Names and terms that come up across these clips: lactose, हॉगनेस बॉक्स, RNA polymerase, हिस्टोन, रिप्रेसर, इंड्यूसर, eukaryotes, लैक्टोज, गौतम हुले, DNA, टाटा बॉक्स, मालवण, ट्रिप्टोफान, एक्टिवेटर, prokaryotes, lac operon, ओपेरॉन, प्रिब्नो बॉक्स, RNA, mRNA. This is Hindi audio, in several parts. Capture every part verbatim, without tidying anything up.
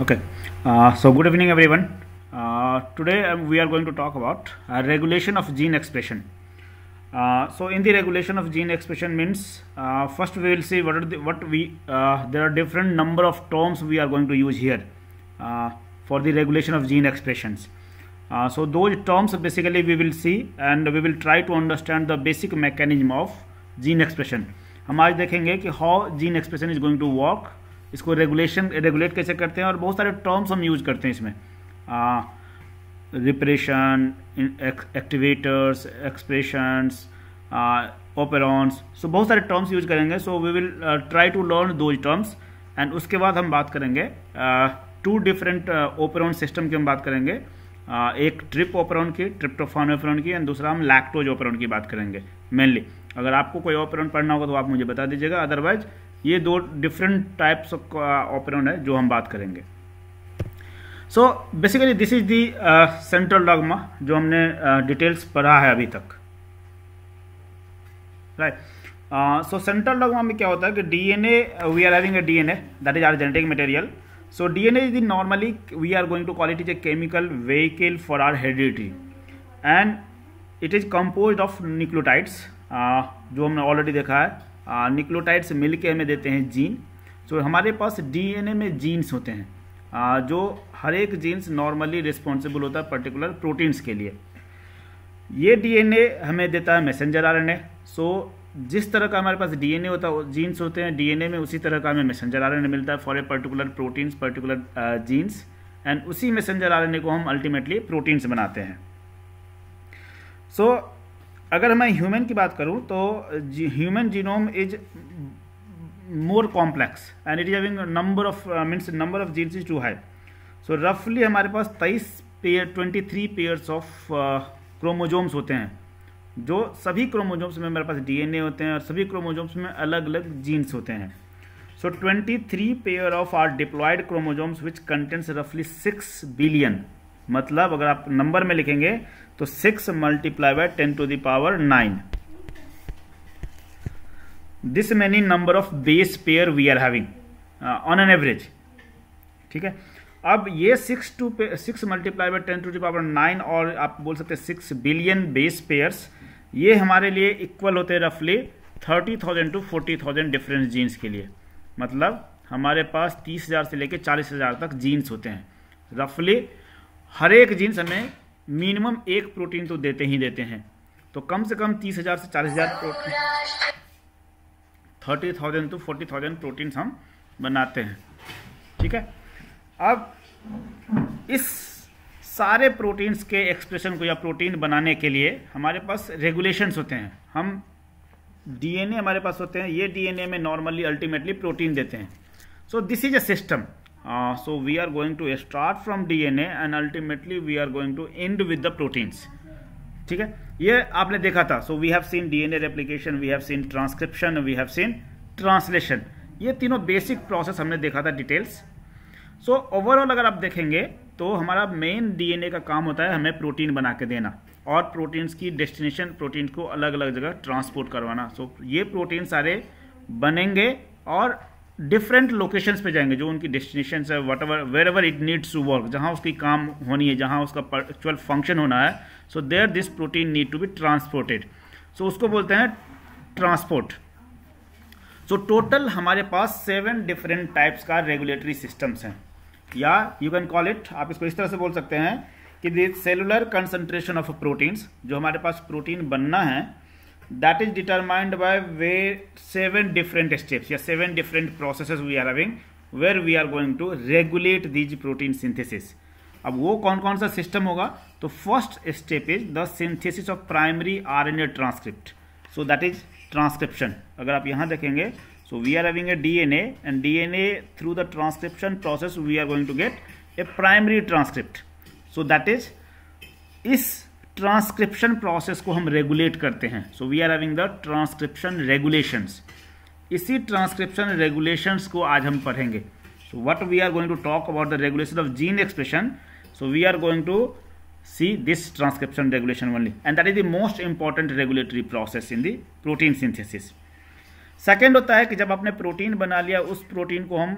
Okay, uh, so good evening everyone. Uh, today um, we are going to talk about uh, regulation of gene expression. Uh, so in the regulation of gene expression means uh, first we will see what are the, what we uh, there are different number of terms we are going to use here uh, for the regulation of gene expressions. Uh, so those terms basically we will see and we will try to understand the basic mechanism of gene expression. हम आज देखेंगे कि how gene expression is going to work, इसको रेगुलेशन रेगुलेट कैसे करते हैं और बहुत सारे टर्म्स हम यूज करते हैं इसमें, repression, activators, expressions, operons, so बहुत सारे टर्म्स यूज करेंगे. So we will try to learn those terms and उसके बाद हम बात करेंगे टू डिफरेंट ओपेरॉन सिस्टम की हम बात करेंगे, uh, एक ट्रिप ओपेरॉन की, ट्रिप्टोफान ओपेरॉन की, एंड दूसरा हम लैक्टोज ओपेरॉन की बात करेंगे मेनली. अगर आपको कोई ऑपरेंट पढ़ना होगा तो आप मुझे बता दीजिएगा, अदरवाइज ये दो डिफरेंट टाइप्स ऑफ ऑपरेंट है जो हम बात करेंगे. So basically this is the central dogma जो हमने डिटेल्स uh, पढ़ा है अभी तक, राइट. सो सेंट्रल डॉग्मा में क्या होता है कि DNA, we are having a DNA that is our genetic material. So DNA is the normally we are going to call it is a chemical vehicle for our heredity and it is composed of nucleotides, Uh, जो हमने ऑलरेडी देखा है न्यूक्लियोटाइड्स uh, मिल के हमें देते हैं जीन. सो so, हमारे पास डीएनए में जीन्स होते हैं uh, जो हर एक जीन्स नॉर्मली रिस्पॉन्सिबल होता है पर्टिकुलर प्रोटीन्स के लिए. ये डीएनए हमें देता है मैसेंजर आरएनए. सो जिस तरह का हमारे पास डीएनए होता है, जीन्स होते हैं डीएनए में, उसी तरह का हमें मैसेंजर आरएनए मिलता है for a particular proteins, particular genes, and उसी मैसेंजर आरएनए को हम अल्टीमेटली प्रोटीन्स बनाते हैं. सो so, अगर मैं ह्यूमन की बात करूं तो human genome is more complex and it is having number of means number of genes is too high. So रफली हमारे पास तेईस pair twenty three pairs of chromosomes होते हैं, जो सभी क्रोमोजोम्स में हमारे पास डीएनए होते हैं और सभी क्रोमोजोम्स में अलग अलग जीन्स होते हैं. So twenty three pair of are diploid chromosomes which contents रफली सिक्स बिलियन, मतलब अगर आप नंबर में लिखेंगे तो six multiply by ten to the power nine. This many number of base pair we are having on an average, ठीक है. अब ये six to six multiply by ten to the power nine और आप बोल सकते हैं सिक्स बिलियन बेस पेयर्स, ये हमारे लिए इक्वल होते हैं रफली thirty thousand to forty thousand different genes के लिए. मतलब हमारे पास तीस हजार से लेकर चालीस हजार तक जीन्स होते हैं रफली. हर एक जीन्स हमें मिनिमम एक प्रोटीन तो देते ही देते हैं. तो कम से कम तीस हजार से चालीस हजार protein, thirty thousand to forty thousand proteins हम बनाते हैं, ठीक है. अब इस सारे प्रोटीन्स के एक्सप्रेशन को या प्रोटीन बनाने के लिए हमारे पास रेगुलेशंस होते हैं. हम डीएनए हमारे पास होते हैं, ये डीएनए में नॉर्मली अल्टीमेटली प्रोटीन देते हैं. So this is a system. Uh, so we are going to start from D N A and ultimately we are going to end with the proteins, ठीक है. ये आपने देखा था. So we have seen D N A replication, we have seen transcription, we have seen translation. ये तीनों basic process हमने देखा था details. So overall अगर आप देखेंगे तो हमारा main D N A का काम होता है हमें protein बना के देना और proteins की destination, protein को अलग अलग जगह transport करवाना. So ये protein सारे बनेंगे और डिफरेंट लोकेशंस पे जाएंगे जो उनकी डेस्टिनेशन है, what ever where ever it needs to work, जहाँ उसकी काम होनी है, जहाँ उसका एक्चुअल फंक्शन होना है. So there this protein need to be transported, so उसको बोलते हैं ट्रांसपोर्ट. सो टोटल हमारे पास सेवन डिफरेंट टाइप्स का रेगुलेटरी सिस्टम्स हैं, या यू कैन कॉल इट, आप इसको इस तरह से बोल सकते हैं कि the cellular concentration of proteins, जो हमारे पास प्रोटीन बनना है, that is determined by where seven different steps या seven different processes we are having where we are going to regulate these protein synthesis. अब वो कौन कौन सा सिस्टम होगा? तो first step is the synthesis of primary R N A transcript, so that is transcription. अगर आप यहाँ देखेंगे, so we are having a D N A and D N A through the transcription process we are going to get a primary transcript, so that is इस ट्रांसक्रिप्शन प्रोसेस को हम रेगुलेट करते हैं. So we are having the transcription regulations. इसी ट्रांसक्रिप्शन रेगुलेशंस को आज हम पढ़ेंगे. So what we are going to talk about the regulation of gene expression, so we are going to see this transcription regulation only and that is the most important regulatory process in the protein synthesis. Second होता है कि जब आपने प्रोटीन बना लिया, उस प्रोटीन को हम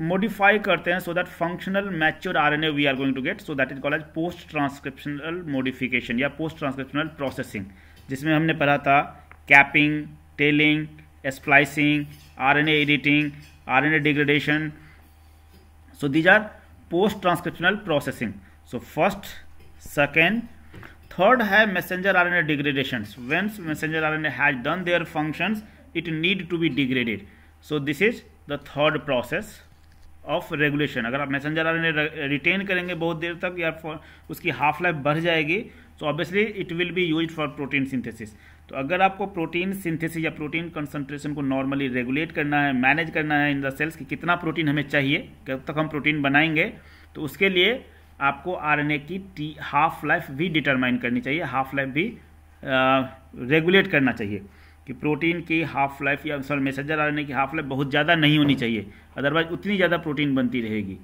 modify करते हैं so that functional mature R N A we are going to get, so that is called as post transcriptional modification या post transcriptional processing, जिसमें हमने पढ़ा था capping, tailing, splicing, R N A editing, R N A degradation. So these are post transcriptional processing. So first, second, third है messenger R N A degradations. When messenger R N A has done their functions, it need to be degraded. So this is the third process of regulation. अगर आप मैसेंजर आरएनए रिटेन करेंगे बहुत देर तक या उसकी हाफ लाइफ बढ़ जाएगी, so obviously it will be used for protein synthesis. तो अगर आपको प्रोटीन सिंथेसिस या प्रोटीन कंसंट्रेशन को नॉर्मली रेगुलेट करना है, मैनेज करना है इन द सेल्स कि कितना प्रोटीन हमें चाहिए, कब तक हम प्रोटीन बनाएंगे, तो उसके लिए आपको आरएनए की टी हाफ लाइफ भी डिटरमाइन करनी चाहिए, हाफ लाइफ भी रेगुलेट करना चाहिए कि प्रोटीन की हाफ लाइफ या सॉरी मैसेंजर आरएनए की हाफ लाइफ बहुत ज़्यादा नहीं होनी चाहिए, अदरवाइज उतनी ज़्यादा प्रोटीन बनती रहेगी.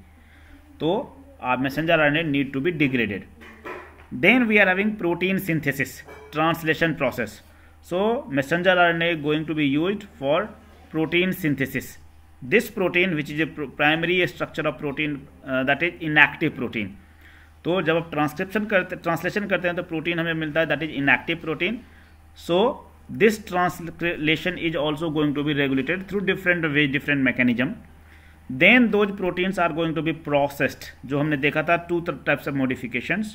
तो आप messenger RNA need to be degraded. Then we are having protein synthesis translation process. So messenger RNA going to be used for protein synthesis. This protein which is a primary structure of protein that is inactive protein. तो जब आप ट्रांसक्रिप्शन करते ट्रांसलेशन करते हैं तो प्रोटीन हमें मिलता है that is inactive protein. So this translation is also going to be regulated through different ways, different mechanism. Then those proteins are going to be processed. जो हमने देखा था two types of modifications,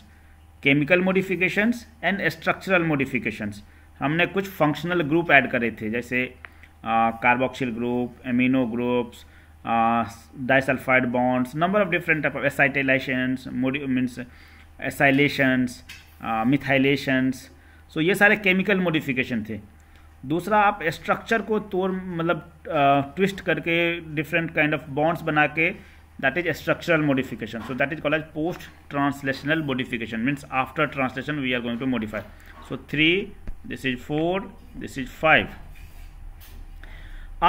chemical modifications and structural modifications. हमने कुछ functional group add करे थे जैसे carboxyl group, amino groups, disulfide bonds, number of different type of acetylations, means acylations, methylations. So so, ये सारे केमिकल मॉडिफिकेशन थे. दूसरा आप स्ट्रक्चर को तोड़ मतलब ट्विस्ट करके डिफरेंट काइंड ऑफ बॉन्ड्स बना के that is structural modification. So that is called as post translational modification, means after translation we are going to modify. So three, this is four, this is five.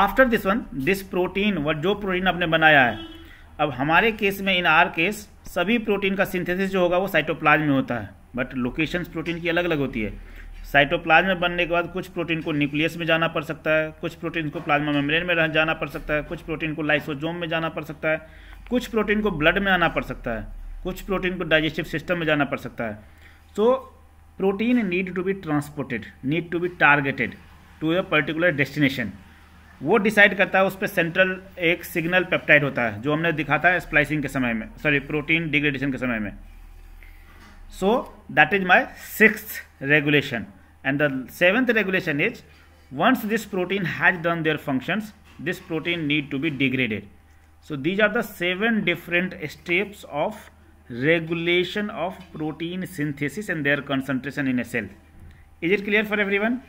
After this one this protein व जो प्रोटीन आपने बनाया है, अब हमारे केस में इन आर केस सभी प्रोटीन का सिंथेसिस जो होगा वो साइटोप्लाज्म में होता है, बट लोकेशंस प्रोटीन की अलग अलग होती है. साइटोप्लाज्म में बनने के बाद कुछ प्रोटीन को न्यूक्लियस में जाना पड़ सकता है, कुछ प्रोटीन को प्लाज्मा मेम्ब्रेन में जाना पड़ सकता है, कुछ प्रोटीन को लाइसोसोम में जाना पड़ सकता है, कुछ प्रोटीन को ब्लड में आना पड़ सकता है, कुछ प्रोटीन को डाइजेस्टिव सिस्टम में जाना पड़ सकता है. So protein need to be transported, need to be targeted to a particular destination. वो डिसाइड करता है, उस पर सेंट्रल एक सिग्नल पेप्टाइड होता है जो हमने दिखा था स्प्लाइसिंग के समय में, सॉरी प्रोटीन डिग्रेडेशन के समय में. So that is my sixth regulation, and the seventh regulation is once this protein has done their functions, this protein need to be degraded. So these are the seven different steps of regulation of protein synthesis and their concentration in a cell. Is it clear for everyone?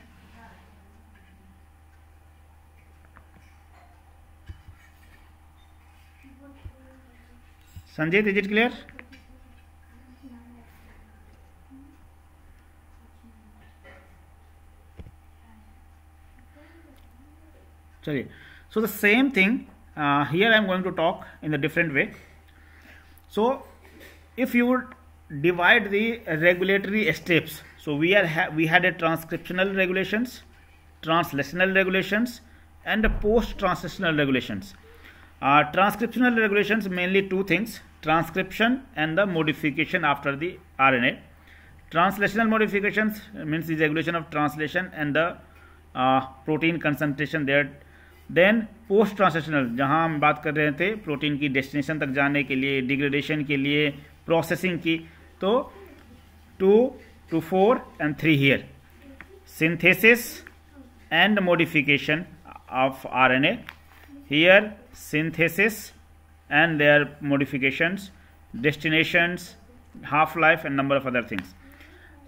Sanjit, is it clear? So the same thing uh, here I am going to talk in a different way. So if you would divide the regulatory steps, so we are ha we had a transcriptional regulations, translational regulations and a post translational regulations. Uh, transcriptional regulations mainly two things, transcription and the modification after the R N A. Translational modifications means the regulation of translation and the uh, protein concentration there. Then post translational, जहाँ हम बात कर रहे थे प्रोटीन की डेस्टिनेशन तक जाने के लिए, डिग्रेडेशन के लिए, प्रोसेसिंग की. तो two two four and three here synthesis and modification of RNA, here synthesis and their modifications, destinations, half life and number of other things.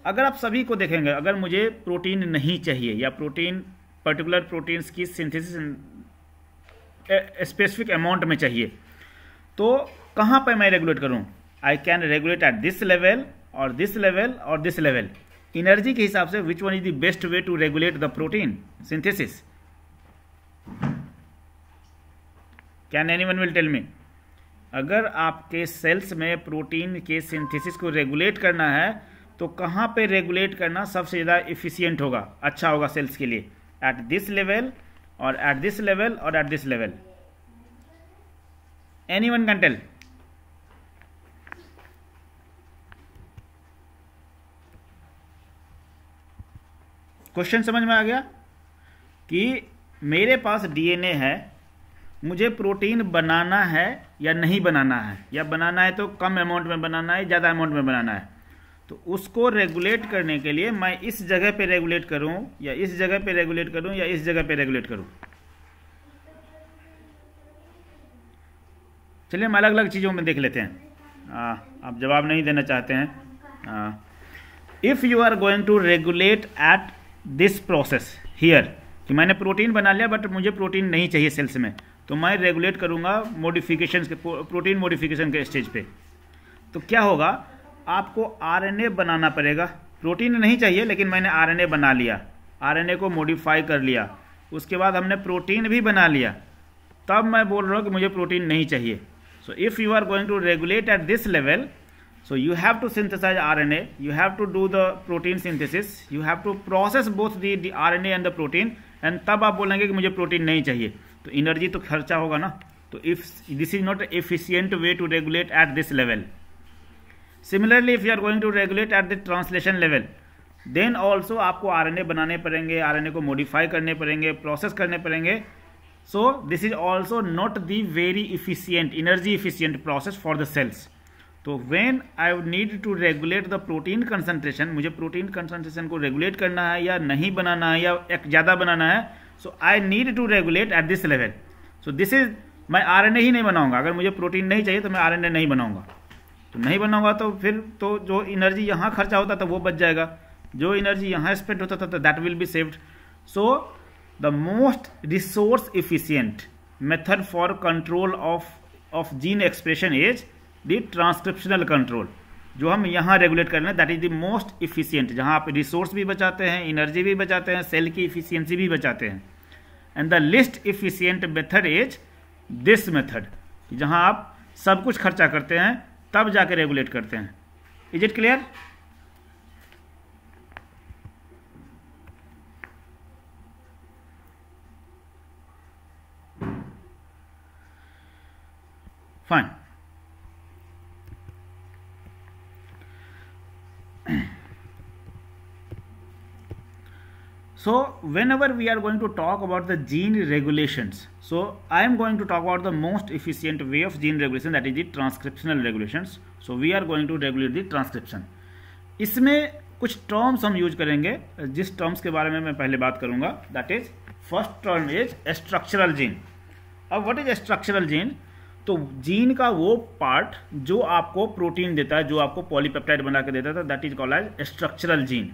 अगर आप सभी को देखेंगे, अगर मुझे प्रोटीन नहीं चाहिए या प्रोटीन पर्टिकुलर प्रोटीन्स की सिंथेसिस स्पेसिफिक अमाउंट में चाहिए, तो कहाँ पर मैं रेगुलेट करूँ? I can regulate at this level और दिस लेवल और दिस लेवल. एनर्जी के हिसाब से which one is the best way to regulate the protein synthesis? Can anyone will tell me? अगर आपके सेल्स में प्रोटीन के सिंथेसिस को रेगुलेट करना है तो कहाँ पे रेगुलेट करना सबसे ज़्यादा इफिशियंट होगा, अच्छा होगा सेल्स के लिए? एट दिस लेवल और एट दिस लेवल और at this level. Anyone can tell? Question समझ में आ गया कि मेरे पास डीएनए है, मुझे प्रोटीन बनाना है या नहीं बनाना है, या बनाना है तो कम अमाउंट में बनाना है, ज़्यादा अमाउंट में बनाना है। तो उसको रेगुलेट करने के लिए मैं इस जगह पे रेगुलेट करूं या इस जगह पे रेगुलेट करूं या इस जगह पे रेगुलेट करूं। चलिए हम अलग अलग चीज़ों में देख लेते हैं। आ, आप जवाब नहीं देना चाहते हैं। If you are going to regulate at this process here, कि मैंने प्रोटीन बना लिया बट मुझे प्रोटीन नहीं चाहिए सेल्स में, तो मैं रेगुलेट करूँगा मॉडिफिकेशन के, प्रोटीन मॉडिफिकेशन के स्टेज पे। तो क्या होगा, आपको आरएनए बनाना पड़ेगा। प्रोटीन नहीं चाहिए लेकिन मैंने आरएनए बना लिया, आरएनए को मॉडिफाई कर लिया, उसके बाद हमने प्रोटीन भी बना लिया, तब मैं बोल रहा हूँ कि मुझे प्रोटीन नहीं चाहिए। So if you are going to regulate at this level, so you have to synthesize R N A, you have to do the protein synthesis, you have to process both the, the R N A and the protein, and तब आप बोलेंगे कि मुझे प्रोटीन नहीं चाहिए, तो एनर्जी तो खर्चा होगा ना। तो if this is not efficient way to regulate at this level. Similarly if you are going to regulate at the translation level, then also आपको R N A बनाने पड़ेंगे, R N A को मॉडिफाई करने पड़ेंगे, प्रोसेस करने पड़ेंगे। So this is also not the very efficient, energy efficient process for the cells. तो when I need to regulate the protein concentration, मुझे प्रोटीन कंसंट्रेशन को रेगुलेट करना है या नहीं बनाना है या एक ज़्यादा बनाना है, so I need to regulate at this level. So this is, मैं आरएनए ही नहीं बनाऊंगा। अगर मुझे प्रोटीन नहीं चाहिए तो मैं आरएनए नहीं बनाऊंगा, तो नहीं बनाऊंगा तो फिर तो जो एनर्जी यहाँ खर्चा होता था वो बच जाएगा, जो एनर्जी यहाँ स्पेंड होता था तो that will be saved. So the most resource efficient method for control of of gene expression is the transcriptional control, जो हम यहाँ रेगुलेट कर रहे हैं, that is the most efficient, जहाँ आप रिसोर्स भी बचाते हैं, एनर्जी भी बचाते हैं, सेल की इफिशियंसी भी बचाते हैं। And the least efficient method is this method, जहाँ आप सब कुछ खर्चा करते हैं तब जाके रेगुलेट करते हैं। Is it clear? Fine. So whenever we are going to talk about the gene regulations, so I am going to talk about the most efficient way of gene regulation, that is the transcriptional regulations. So we are going to regulate the transcription. इसमें कुछ terms हम use करेंगे, जिस terms के बारे में मैं पहले बात करूँगा, that is first term is structural gene. अब what is structural gene? तो जीन का वो पार्ट जो आपको प्रोटीन देता है, जो आपको पॉलीपेप्टाइड बना के देता था, that is called as structural gene.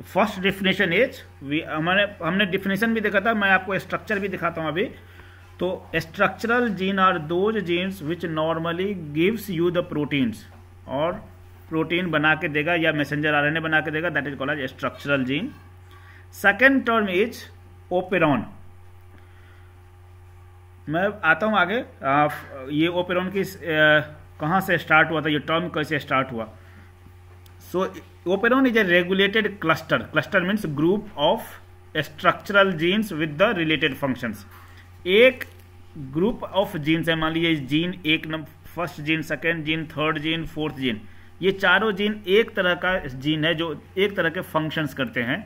First definition is, हमारे हमने डिफिनेशन भी देखा था, मैं आपको स्ट्रक्चर भी दिखाता हूँ अभी। तो structural gene are those genes which normally gives you the proteins, और प्रोटीन बना के देगा या मैसेंजर आरएनए बना के देगा, that is called as structural gene. Second term is ओपेरॉन। मैं आता हूँ आगे, आ, ये ओपेरॉन की कहाँ से स्टार्ट हुआ था, ये टर्म कैसे स्टार्ट हुआ। So ओपेरॉन is a regulated cluster, cluster means group of structural genes with the related functions. एक ग्रुप ऑफ जीन्स है, मान लीजिए जीन एक number, first gene, second gene, third gene, fourth gene, ये चारों जीन एक तरह का जीन है जो एक तरह के फंक्शंस करते हैं,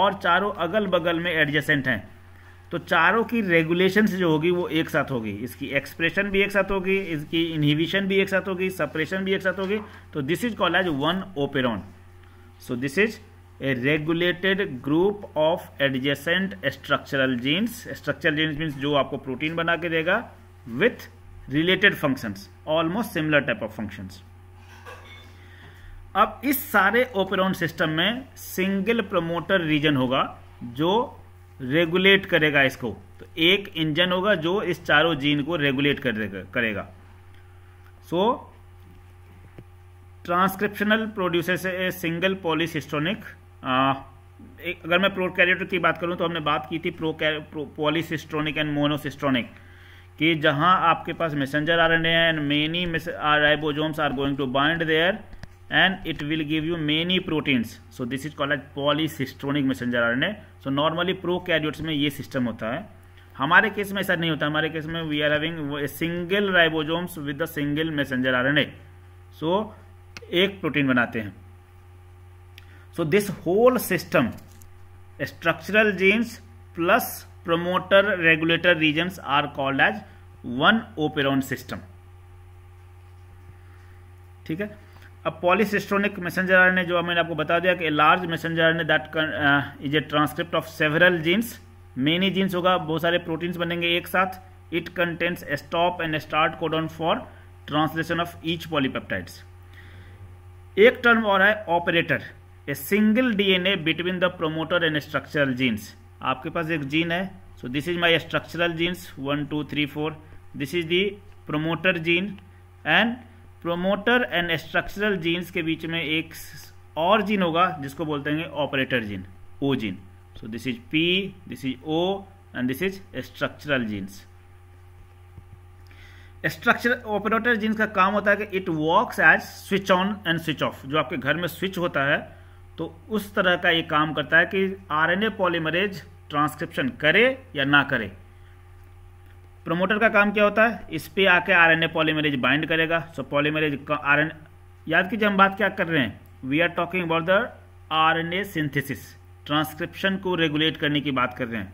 और चारों अगल बगल में एडजेसेंट हैं। तो चारों की रेगुलेशन जो होगी वो एक साथ होगी, इसकी एक्सप्रेशन भी एक साथ होगी, इसकी इनहिबिशन भी एक साथ होगी, सप्रेशन भी एक साथ होगी। तो this is called as one ओपेरॉन। So this is a regulated group of adjacent structural genes. Structural genes means जो आपको प्रोटीन बना के देगा with related functions, almost similar type of functions. अब इस सारे ओपेरॉन सिस्टम में सिंगल प्रमोटर रीजन होगा जो रेगुलेट करेगा इसको। तो एक इंजन होगा जो इस चारों जीन को रेगुलेट करेगा। So transcriptional produces a single polycistronic, अगर मैं प्रोकैरियोट की बात करूं तो हमने बात की थी पॉलीसिस्टोनिक एंड मोनोसिस्टोनिक, कि जहां आपके पास मैसेंजर आरएनए है and many ribosomes are going to bind there and it will give you many proteins, so this is called as polycystonic messenger R N A. so normally prokaryotes में ये system होता है। हमारे केस में ऐसा नहीं होता। हमारे केस में we are having single ribosomes with the single messenger RNA, so एक प्रोटीन बनाते हैं। So this whole system structural genes plus promoter regulator regions are called as one ओपेरॉन system. ठीक है, अब पॉलीसिस्टोनिक मैसेंजर आरएनए जो मैंने आपको बता दिया कि large messenger RNA that is a transcript of several genes, many genes होगा, बहुत सारे प्रोटीन्स बनेंगे एक साथ। It contains stop and start codon for translation of each polypeptides. एक टर्म और है operator, a single DNA between the promoter and structural genes. आपके पास एक जीन है, so this is my structural genes one two three four, this is the promoter gene, and promoter and structural genes के बीच में एक और जीन होगा जिसको बोलते हैं operator gene, O gene. So this is P, this is O, and this is structural genes. Structure operator genes का काम होता है कि it works as switch on and switch off. जो आपके घर में स्विच होता है तो उस तरह का ये काम करता है कि आरएनए पॉलीमरेज ट्रांसक्रिप्शन करे या ना करे। प्रोमोटर का काम क्या होता है, इस पे आके आरएनए पॉलीमरेज बाइंड करेगा। सो पॉलीमरेज आरएनए, याद कीजिए हम बात क्या कर रहे हैं, we are talking about the RNA synthesis, transcription को रेगुलेट करने की बात कर रहे हैं।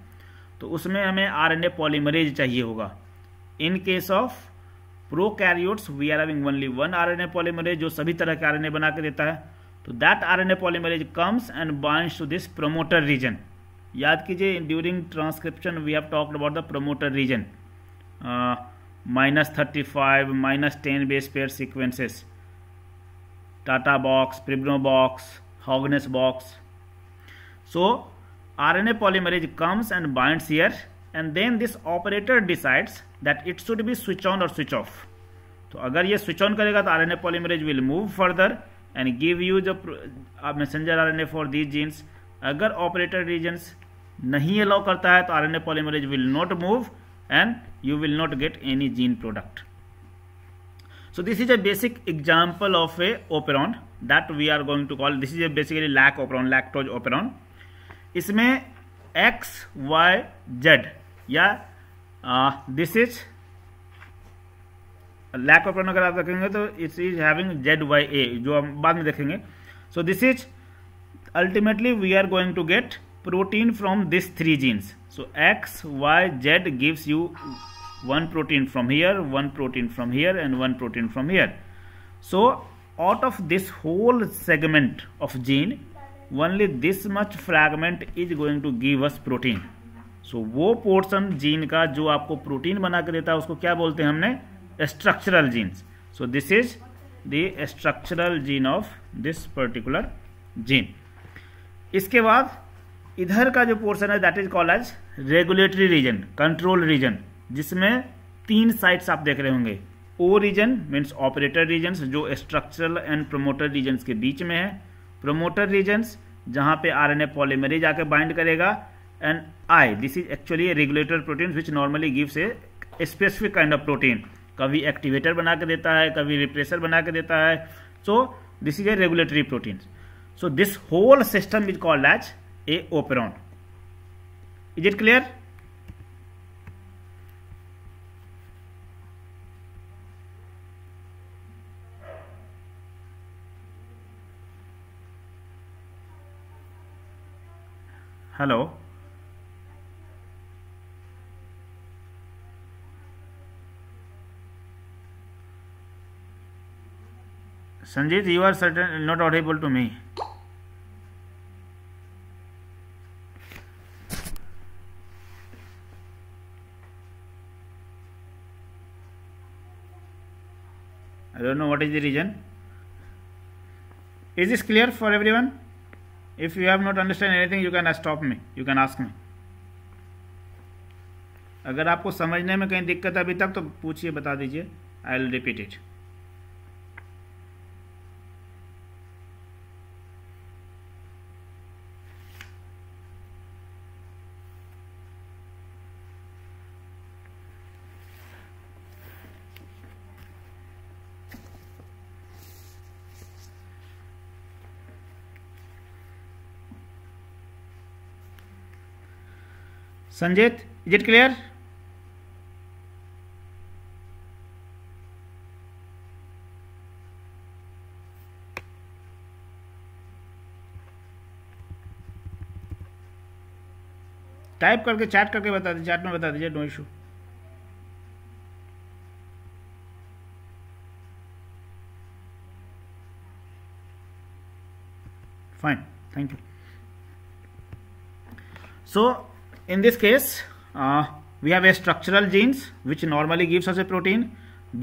तो उसमें हमें आरएनए पॉलीमरेज चाहिए होगा। In case of prokaryotes we are having only one RNA polymerase जो सभी तरह के आरएनए बना के देता है। तो that RNA polymerase comes and binds to this promoter region. याद कीजिए during transcription we have talked about the promoter region, minus thirty five minus ten base pair sequences, टाटा बॉक्स, प्रिब्नो बॉक्स, हॉगनेस बॉक्स। So RNA polymerase comes and binds here and then this operator decides that it should be switch on और स्विच ऑफ। तो अगर ये स्विच ऑन करेगा तो RNA polymerase will move further and give you the messenger R N A for these genes. अगर operator regions नहीं allow करता है तो R N A polymerase will not move and you will not get any gene product. So this is a basic example of a operon that we are going to call. This is a basically lac operon, lactose operon. इसमें X, Y, Z या this is लैक ऑपरेन अगर आप देखेंगे तो it is having Z Y A, जो हम बाद में देखेंगे। So this is ultimately we are going to get protein from this three genes. So X Y Z gives you one protein from here, one protein from here, and one protein from here. So out of this whole segment of gene only this much fragment is going to give us protein. So वो पोर्शन जीन का जो आपको प्रोटीन बना के देता है उसको क्या बोलते हैं हमने, structural genes. So this is the structural gene of this particular gene. इसके बाद इधर का जो पोर्शन है that is called as regulatory region, control region, जिसमें तीन साइट्स आप देख रहे होंगे। O region means operator regions जो स्ट्रक्चरल एंड प्रोमोटर रीजन्स के बीच में है, प्रोमोटर रीजन्स जहाँ पे आरएनए पॉलीमरेज आके बाइंड करेगा, and I this is actually regulator protein which normally gives a specific kind of protein, कभी एक्टिवेटर बना के देता है, कभी रिप्रेसर बना के देता है। So this is a regulatory protein. So this whole system is called as a ओपेरॉन। Is it clear? Hello, Sanjit, you are certain not audible to me. I don't know what is the reason. Is this clear for everyone? If you have not understand anything, you can stop me. You can ask me. अगर आपको समझने में कहीं दिक्कत अभी तक तो पूछिए, बता दीजिए. I will repeat it. Sanjit, is it clear? Type करके चैट करके बता दीजिए, चैट में बता दीजिए, no issue. Fine, thank you. So in this case uh, we have a structural genes which normally gives us a protein.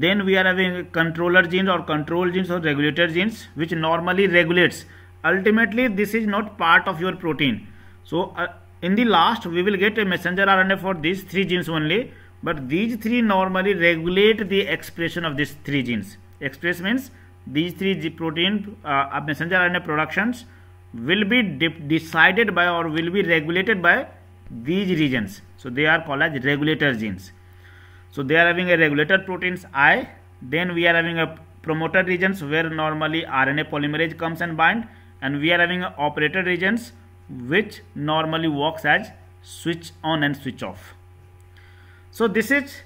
Then we are having controller genes or control genes or regulator genes which normally regulates. Ultimately this is not part of your protein. So uh, in the last we will get a messenger R N A for these three genes only, but these three normally regulate the expression of these three genes. Express means these three protein uh, messenger R N A productions will be de decided by or will be regulated by these regions. So they are called as regulator genes. So they are having a regulator proteins I. Then we are having a promoter regions where normally R N A polymerase comes and bind, and we are having a operator regions which normally works as switch on and switch off. So this is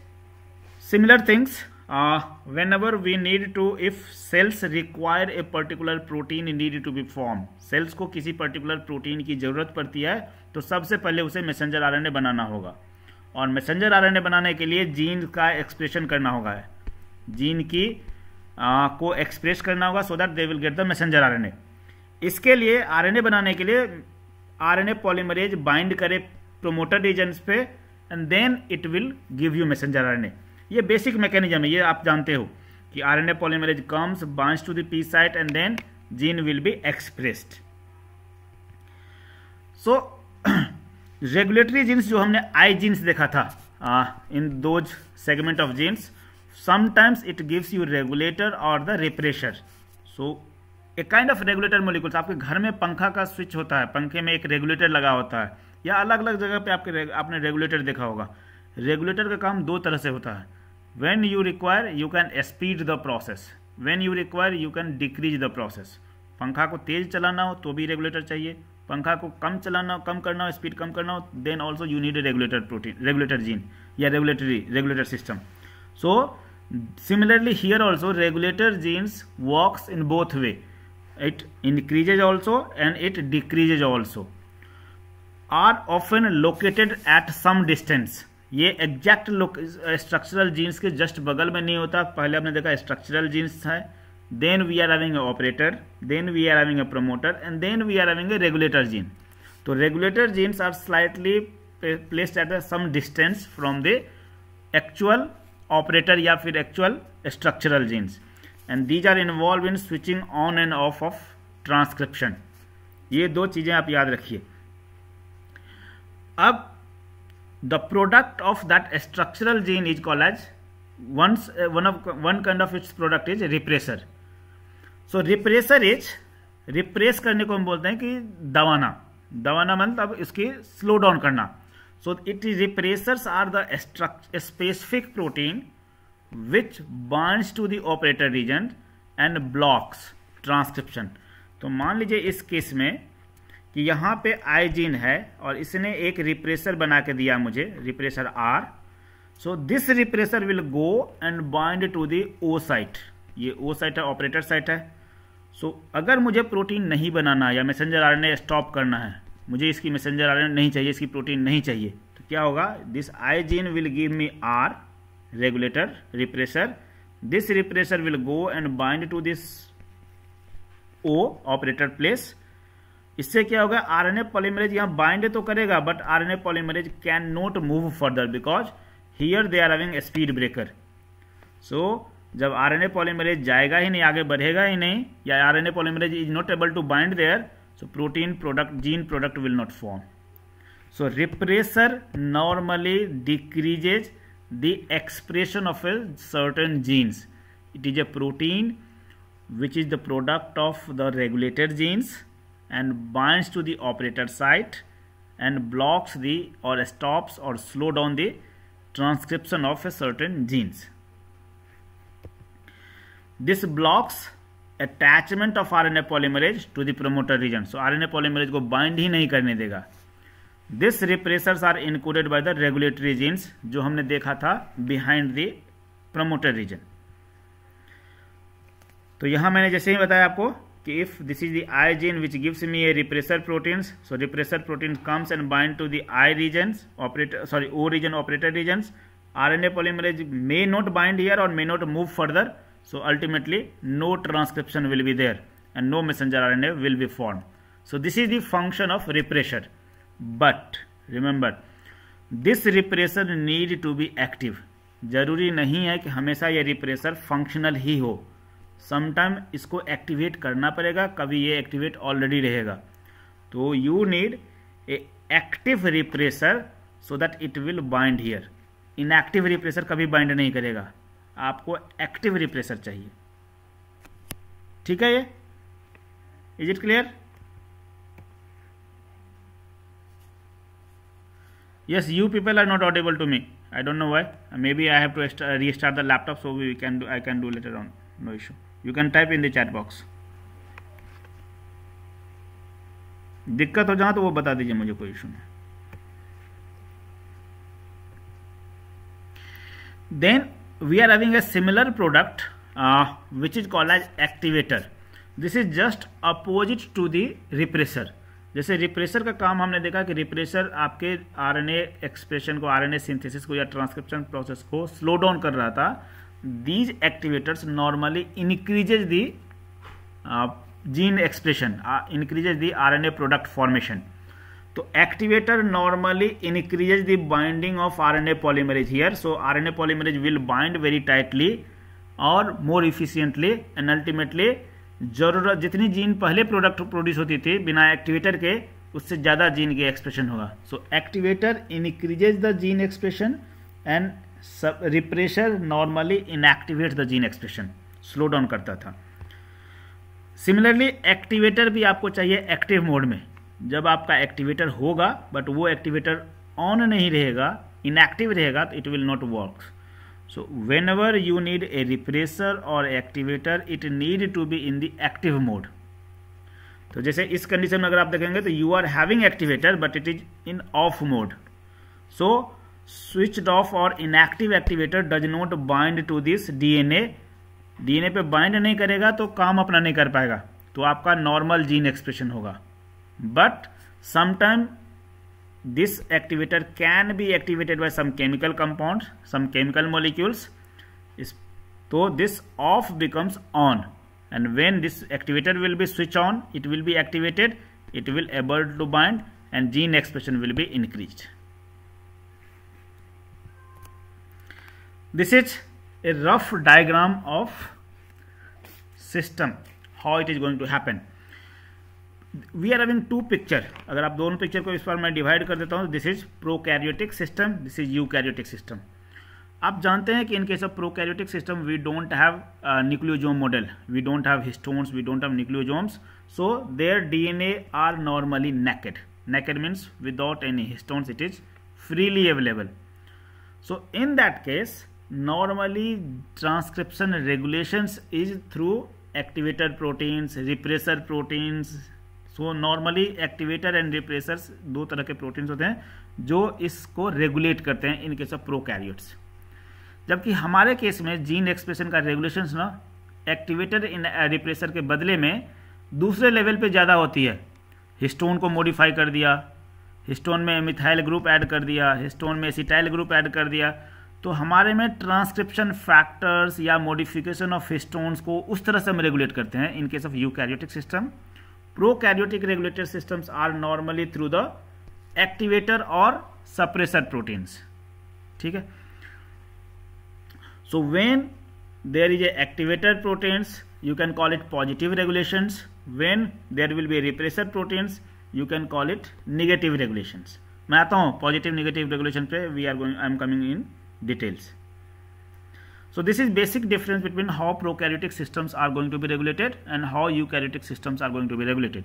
similar things. Uh, whenever we need to, if cells require a particular protein need to be formed, cells को किसी particular protein की ज़रूरत पड़ती है तो सबसे पहले उसे messenger R N A बनाना होगा, और messenger R N A बनाने के लिए जीन का expression करना होगा, जीन की आ, को express करना होगा so that they will get the messenger R N A. इसके लिए R N A बनाने के लिए R N A polymerase bind करे promoter regions पे and then it will give you messenger R N A. ये बेसिक मैकेनिज्म है, ये आप जानते हो कि RNA polymerase comes binds to the P site and then gene will be expressed. So regulatory genes जो हमने आई जीन्स देखा था in those segment of genes, sometimes it gives you regulator और the repressor. So a kind of regulator molecules. आपके घर में पंखा का स्विच होता है, पंखे में एक रेगुलेटर लगा होता है, या अलग अलग जगह पर आपके आपने रेगुलेटर देखा होगा. रेगुलेटर का काम दो तरह से होता है. When you require, you can speed the process. When you require, you can decrease the process. पंखा को तेज चलाना हो तो भी रेगुलेटर चाहिए, पंखा को कम चलाना हो, कम करना हो, स्पीड कम करना हो, then also you need regulator protein, regulator gene या regulatory regulator system. So similarly here also regulator genes works in both way. It increases also and it decreases also. Are often located at some distance. ये एग्जैक्ट स्ट्रक्चरल जीन्स के जस्ट बगल में नहीं होता. पहले आपने देखा स्ट्रक्चरल जीन्स है, then we are having a operator, then we are having a promoter and then we are having a regulator gene. तो regulator genes are slightly placed at some distance from the actual operator या फिर actual structural genes, and these are involve in switching on and off of transcription. ये दो चीज़ें आप याद रखिए. अब the product of that structural gene is called as once uh, one of one kind of its product is repressor. So repressor is repress करने को हम बोलते हैं कि दबाना, दबाना मतलब इसकी slow down करना. So it is repressors are the specific protein which binds to the operator region and blocks transcription. तो मान लीजिए इस केस में कि यहाँ पे आई जीन है और इसने एक रिप्रेसर बना के दिया मुझे, रिप्रेसर R. So this रिप्रेसर will go and bind to the O site. ये ओ साइट है, ऑपरेटर साइट है. सो so, अगर मुझे प्रोटीन नहीं बनाना या मैसेंजर आरएनए स्टॉप करना है, मुझे इसकी मैसेंजर आरएनए नहीं चाहिए, इसकी प्रोटीन नहीं चाहिए, तो क्या होगा? This I gene will give me R regulator रिप्रेसर. This रिप्रेसर will go and bind to this O operator place. इससे क्या होगा? आरएनए पॉलीमरेज यहाँ बाइंड तो करेगा but RNA polymerase can not move further because here they are having speed breaker. So जब आरएनए पॉलीमरेज जाएगा ही नहीं, आगे बढ़ेगा ही नहीं, या RNA polymerase is not able to bind there, so protein product gene product will not form. So रिप्रेसर normally decreases the expression of a certain genes. It is a protein which is the product of the regulated genes and binds to the operator site and blocks the or stops or slow down the transcription of a certain genes. This blocks attachment of R N A polymerase to the promoter region. So R N A polymerase को bind ही नहीं करने देगा. This repressors are encoded by the regulatory genes जो हमने देखा था behind the promoter region. तो यहाँ मैंने जैसे ही बताया आपको if this is the I gene which gives me a repressor proteins, so repressor protein comes and bind to the I regions operator, sorry O region operator regions. R N A polymerase may not bind here or may not move further, so ultimately no transcription will be there and no messenger R N A will be formed. So this is the function of repressor. But remember, this repressor need to be active. जरूरी नहीं है कि हमेशा ये repressor functional ही हो, समटाइम इसको एक्टिवेट करना पड़ेगा, कभी ये एक्टिवेट ऑलरेडी रहेगा. तो you need a active रिप्रेसर so that it will bind here. Inactive रिप्रेसर कभी बाइंड नहीं करेगा, आपको एक्टिव रिप्रेसर चाहिए. ठीक है, ये is it clear? Yes, you people are not audible to me, I don't know why. Maybe I have to restart the laptop, so we can do, I can do later on. No issue. You can type in the chat box. दिक्कत हो जाए तो वो बता दीजिए मुझे, कोई इशू नहीं. Then we are having a similar product which is called as एक्टिवेटर. This is just opposite to the रिप्रेसर. जैसे रिप्रेसर का काम हमने देखा कि रिप्रेसर आपके आरएनए एक्सप्रेशन को, आरएनए सिंथेसिस को या ट्रांसक्रिप्शन प्रोसेस को स्लो डाउन कर रहा था. These activators normally increases the uh, gene expression, uh, increases the R N A product formation. So activator normally increases the binding of R N A polymerase here. So R N A polymerase will bind very tightly or more efficiently, and ultimately जरूरत जितनी जीन पहले प्रोडक्ट प्रोड्यूस होती थी बिना एक्टिवेटर के, उससे ज़्यादा जीन के एक्सप्रेशन होगा. So activator increases the gene expression and सब repressor normally inactivate the gene expression, slow down करता था. सिमिलरली एक्टिवेटर भी आपको चाहिए एक्टिव मोड में. जब आपका एक्टिवेटर होगा बट वो एक्टिवेटर ऑन नहीं रहेगा, इनएक्टिव रहेगा, तो it will not work. So whenever you need a रिप्रेसर और एक्टिवेटर, it need to be in the active mode. तो जैसे इस कंडीशन में अगर आप देखेंगे तो you are having एक्टिवेटर but it is in off mode. So switched off और inactive activator does not bind to this D N A. D N A पे bind नहीं करेगा तो काम अपना नहीं कर पाएगा, तो आपका normal gene expression होगा. But sometime this activator can be activated by some chemical compounds, some chemical molecules. तो this off becomes on, and when this activator will be switched on, it will be activated, it will able to bind, and gene expression will be increased. This is a rough diagram of system, how it is going to happen. We are having two picture. अगर आप दोनों picture को इस पर मैं divide कर देता हूँ, this is prokaryotic system, this is eukaryotic system. आप जानते हैं कि in case of prokaryotic system we don't have uh, nucleosome model, we don't have histones, we don't have nucleosomes, so their D N A are normally naked. Naked means without any histones, it is freely available. So in that case, normally transcription regulations is through activator proteins, repressor proteins. So normally activator and repressors दो तरह के proteins होते हैं जो इसको regulate करते हैं in case of prokaryotes. जबकि हमारे केस में gene expression का regulations ना activator इन repressor के बदले में दूसरे level पे ज़्यादा होती है. histone को modify कर दिया, हिस्टोन में मिथाइल ग्रुप ऐड कर दिया, हिस्टोन में एसिटाइल ग्रुप ऐड कर दिया, तो हमारे में ट्रांसक्रिप्शन फैक्टर्स या मॉडिफिकेशन ऑफ हिस्टोन्स को उस तरह से हम रेगुलेट करते हैं in case of eukaryotic system. Prokaryotic regulated systems are normally through the एक्टिवेटर और सप्रेसर प्रोटीन्स. ठीक है, so when there is a एक्टिवेटर proteins you can call it positive regulations, when there will be रिप्रेसर proteins you can call it negative regulations. मैं आता हूँ पॉजिटिव निगेटिव रेगुलेशन पे, we are going, I am coming in details. So this is basic difference between how prokaryotic systems are going to be regulated and how eukaryotic systems are going to be regulated.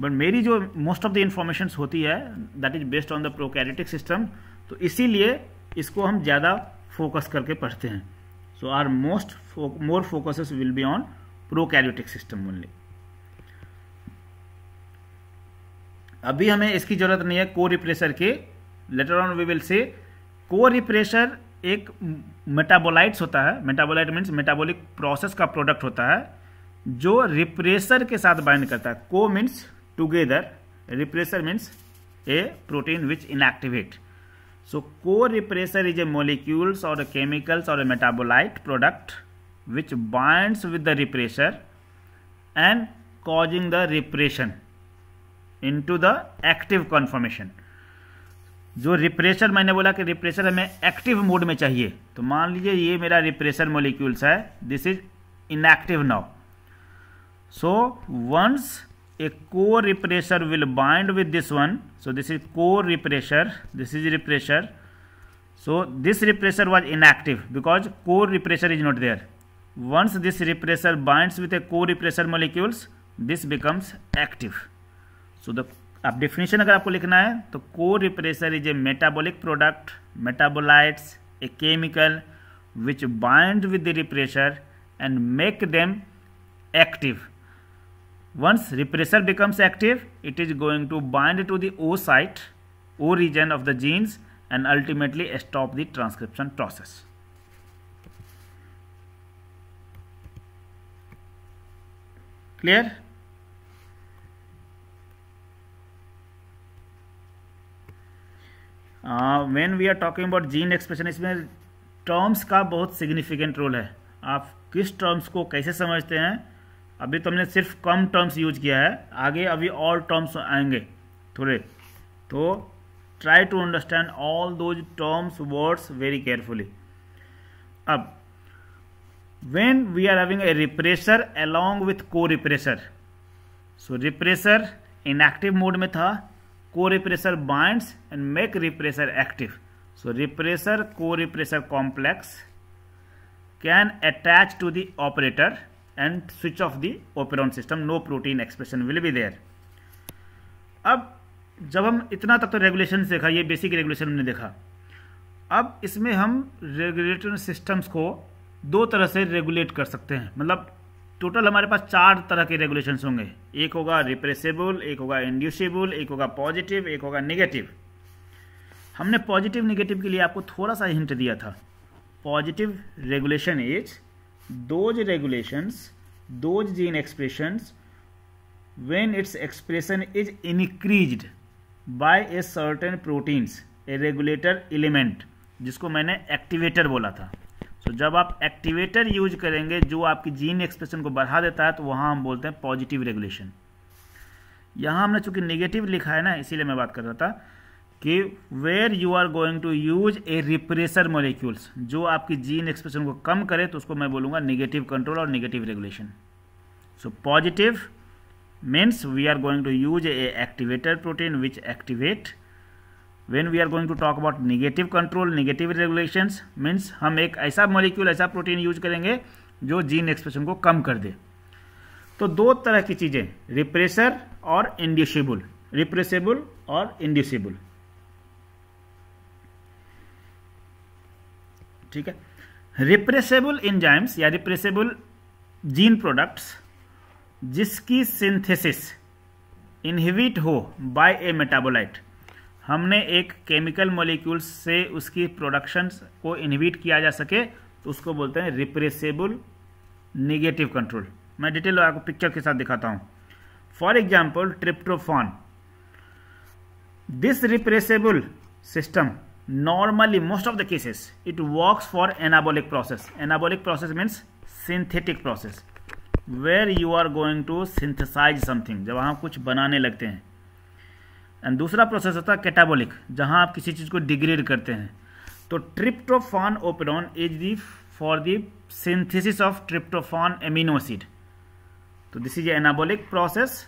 But मेरी जो मोस्ट ऑफ द इन्फॉर्मेशन होती है that is based on the prokaryotic system, तो इसीलिए इसको हम ज़्यादा फोकस करके पढ़ते हैं. So our most more focuses will be on prokaryotic system only. अभी हमें इसकी जरूरत नहीं है को रिप्रेसर के. Later on we will say को रिप्रेसर एक मेटाबोलाइट्स होता है. मेटाबोलाइट मीन्स मेटाबॉलिक प्रोसेस का प्रोडक्ट होता है जो रिप्रेसर के साथ बाइंड करता है। Co means together, रिप्रेसर means a protein which inactivate. So को रिप्रेसर इज ए मोलिक्यूल्स और केमिकल्स और metabolite product which binds with the रिप्रेसर and causing the repression into the active conformation. जो रिप्रेसर, मैंने बोला कि रिप्रेसर हमें एक्टिव मोड में चाहिए, तो मान लीजिए ये मेरा रिप्रेसर मोलिक्यूल्स है, this is inactive now. So once a co-repressor will bind with this one, so this is co-repressor, this is repressor, so this repressor was inactive because co-repressor is not there. Once this repressor binds with a co-repressor molecules, this becomes active. So the ab definition agar aapko likhna hai to co-repressor is a metabolic product, metabolites, a chemical which bind with the repressor and make them active. Once repressor becomes active, it is going to bind to the O site, O region of the genes, and ultimately stop the transcription process. Clear? Uh, when we are talking about gene expression, इसमें terms का बहुत significant role है। आप किस terms को कैसे समझते हैं? अभी तो हमने सिर्फ कम टर्म्स यूज किया है, आगे अभी और टर्म्स आएंगे थोड़े, तो try to understand all those terms words very carefully. अब when we are having a रिप्रेसर along with को रिप्रेसर, so रिप्रेसर inactive mode में था, co रिप्रेसर binds and make रिप्रेसर active. So रिप्रेसर co रिप्रेसर complex can attach to the operator and switch off the operon system, no protein expression will be there. अब जब हम इतना तक तो रेगुलेशन देखा, ये बेसिक रेगुलेशन हमने देखा। अब इसमें हम रेगुलेटरी सिस्टम्स को दो तरह से रेगुलेट कर सकते हैं, मतलब टोटल हमारे पास चार तरह के रेगुलेशंस होंगे। एक होगा रिप्रेसेबल, एक होगा इंड्यूसेबल, एक होगा पॉजिटिव, एक होगा नेगेटिव। हमने पॉजिटिव नेगेटिव के लिए आपको थोड़ा सा हिंट दिया था। Positive regulation is those regulations, those gene expressions when its expression is increased by a certain proteins, a regulator element, जिसको मैंने एक्टिवेटर बोला था। सो so, जब आप एक्टिवेटर यूज करेंगे जो आपकी जीन एक्सप्रेशन को बढ़ा देता है, तो वहाँ हम बोलते हैं पॉजिटिव रेगुलेशन। यहाँ हमने चूंकि नेगेटिव लिखा है ना, इसीलिए मैं बात कर रहा था कि where you are going to use a रिप्रेसर molecules, जो आपकी जीन एक्सप्रेशन को कम करे, तो उसको मैं बोलूँगा नेगेटिव कंट्रोल और negative regulation. So positive means we are going to use a एक्टिवेटर protein which activate. When we are going to talk about negative control, negative regulations means हम एक ऐसा मॉलिक्यूल, ऐसा प्रोटीन यूज करेंगे जो जीन एक्सप्रेशन को कम कर दे। तो दो तरह की चीज़ें, रिप्रेसर और इंड्यूसेबल, रिप्रेसेबल और इंड्यूसेबल, ठीक है। रिप्रेसेबल एंजाइम्स या रिप्रेसेबल जीन प्रोडक्ट्स जिसकी सिंथेसिस इनहिबिट हो बाय ए मेटाबोलाइट। हमने एक केमिकल मॉलिक्यूल से उसकी प्रोडक्शन को इनहिबिट किया जा सके, तो उसको बोलते हैं रिप्रेसेबल नेगेटिव कंट्रोल। मैं डिटेल आपको पिक्चर के साथ दिखाता हूँ। For example ट्रिप्टोफान, this repressible system normally most of the cases it works for anabolic process. Anabolic process means synthetic process where you are going to synthesize something, जब हम कुछ बनाने लगते हैं। एंड दूसरा प्रोसेस होता है कैटाबॉलिक, जहाँ आप किसी चीज़ को डिग्रेड करते हैं। तो ट्रिप्टोफान ओपेरॉन is the for the synthesis of ट्रिप्टोफान amino acid, तो दिस इज एनाबॉलिक प्रोसेस।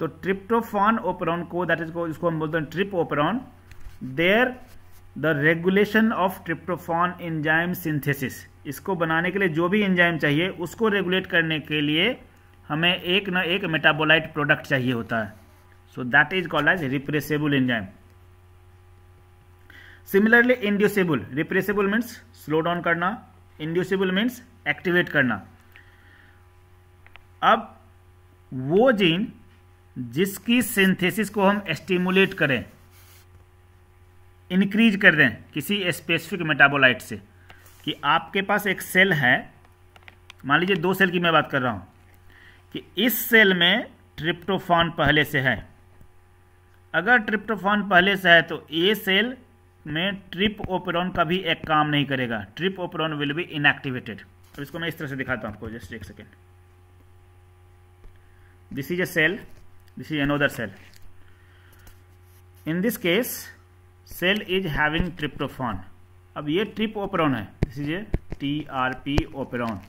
तो ट्रिप्टोफान ओपेरॉन को, दैट इज को, इसको हम बोलते हैं trip ओपेरॉन। There the regulation of ट्रिप्टोफान enzyme synthesis, इसको बनाने के लिए जो भी एंजाइम चाहिए उसको रेगुलेट करने के लिए हमें एक ना एक मेटाबोलाइट प्रोडक्ट चाहिए होता है। So that is called as repressible enzyme. Similarly inducible, repressible means slow down करना, इंड्यूसेबल मीन्स एक्टिवेट करना। अब वो जीन जिसकी सिंथेसिस को हम स्टिमुलेट करें, इंक्रीज कर दें किसी स्पेसिफिक मेटाबोलाइट से, कि आपके पास एक सेल है, मान लीजिए दो सेल की मैं बात कर रहा हूँ, कि इस सेल में ट्रिप्टोफान पहले से है। अगर ट्रिप्टोफान पहले से है तो ये सेल में ट्रिप ओपेरॉन का भी एक काम नहीं करेगा, trp ओपेरॉन will be inactivated. अब इसको मैं इस तरह से दिखाता हूँ आपको, जस्ट एक second. This is a cell, this is another cell. In this case cell is having ट्रिप्टोफान। अब ये ट्रिप ओपेरॉन है, this is a T R P ओपेरॉन।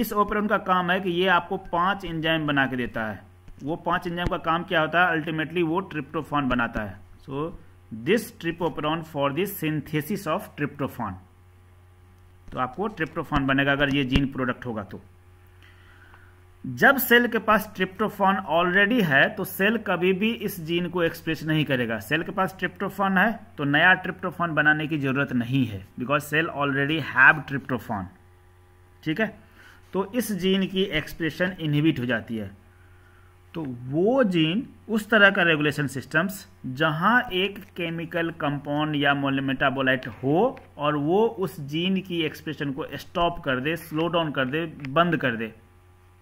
इस ओपेरॉन का काम है कि ये आपको पांच एंजाइम बना के देता है। वो पांच एंजाइम का काम क्या होता है? अल्टीमेटली वो ट्रिप्टोफान बनाता है। So this trp ओपेरॉन for this synthesis of ट्रिप्टोफान, तो आपको ट्रिप्टोफान बनेगा अगर ये जीन प्रोडक्ट होगा तो। जब सेल के पास ट्रिप्टोफान ऑलरेडी है तो सेल कभी भी इस जीन को एक्सप्रेस नहीं करेगा। सेल के पास ट्रिप्टोफान है तो नया ट्रिप्टोफान बनाने की जरूरत नहीं है, because cell already have ट्रिप्टोफान। ठीक है, तो इस जीन की एक्सप्रेशन इनहिबिट हो जाती है। तो वो जीन उस तरह का रेगुलेशन सिस्टम्स जहाँ एक केमिकल कंपाउंड या मेटाबोलाइट हो और वो उस जीन की एक्सप्रेशन को स्टॉप कर दे, स्लो डाउन कर दे, बंद कर दे,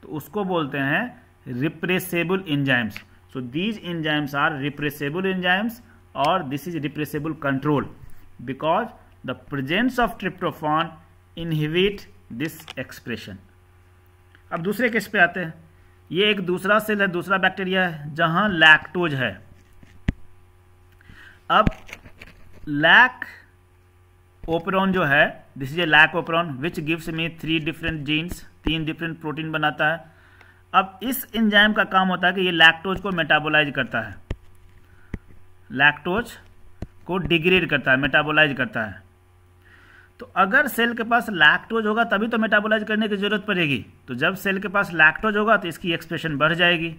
तो उसको बोलते हैं repressible enzymes. So these enzymes are repressible enzymes और this is repressible control because the presence of ट्रिप्टोफान inhibit this expression. अब दूसरे केस पे आते हैं। ये एक दूसरा सेल है, दूसरा बैक्टीरिया है जहाँ लैक्टोज है। अब लैक ओपेरॉन जो है, this is a lac ओपेरॉन which gives me three different genes, तीन डिफरेंट प्रोटीन बनाता है। अब इस एंजाइम का काम होता है कि ये लैक्टोज को मेटाबोलाइज करता है, लैक्टोज को डिग्रेड करता है, मेटाबोलाइज करता है। तो अगर सेल के पास लैक्टोज होगा तभी तो मेटाबोलाइज करने की जरूरत पड़ेगी। तो जब सेल के पास लैक्टोज होगा तो इसकी एक्सप्रेशन बढ़ जाएगी,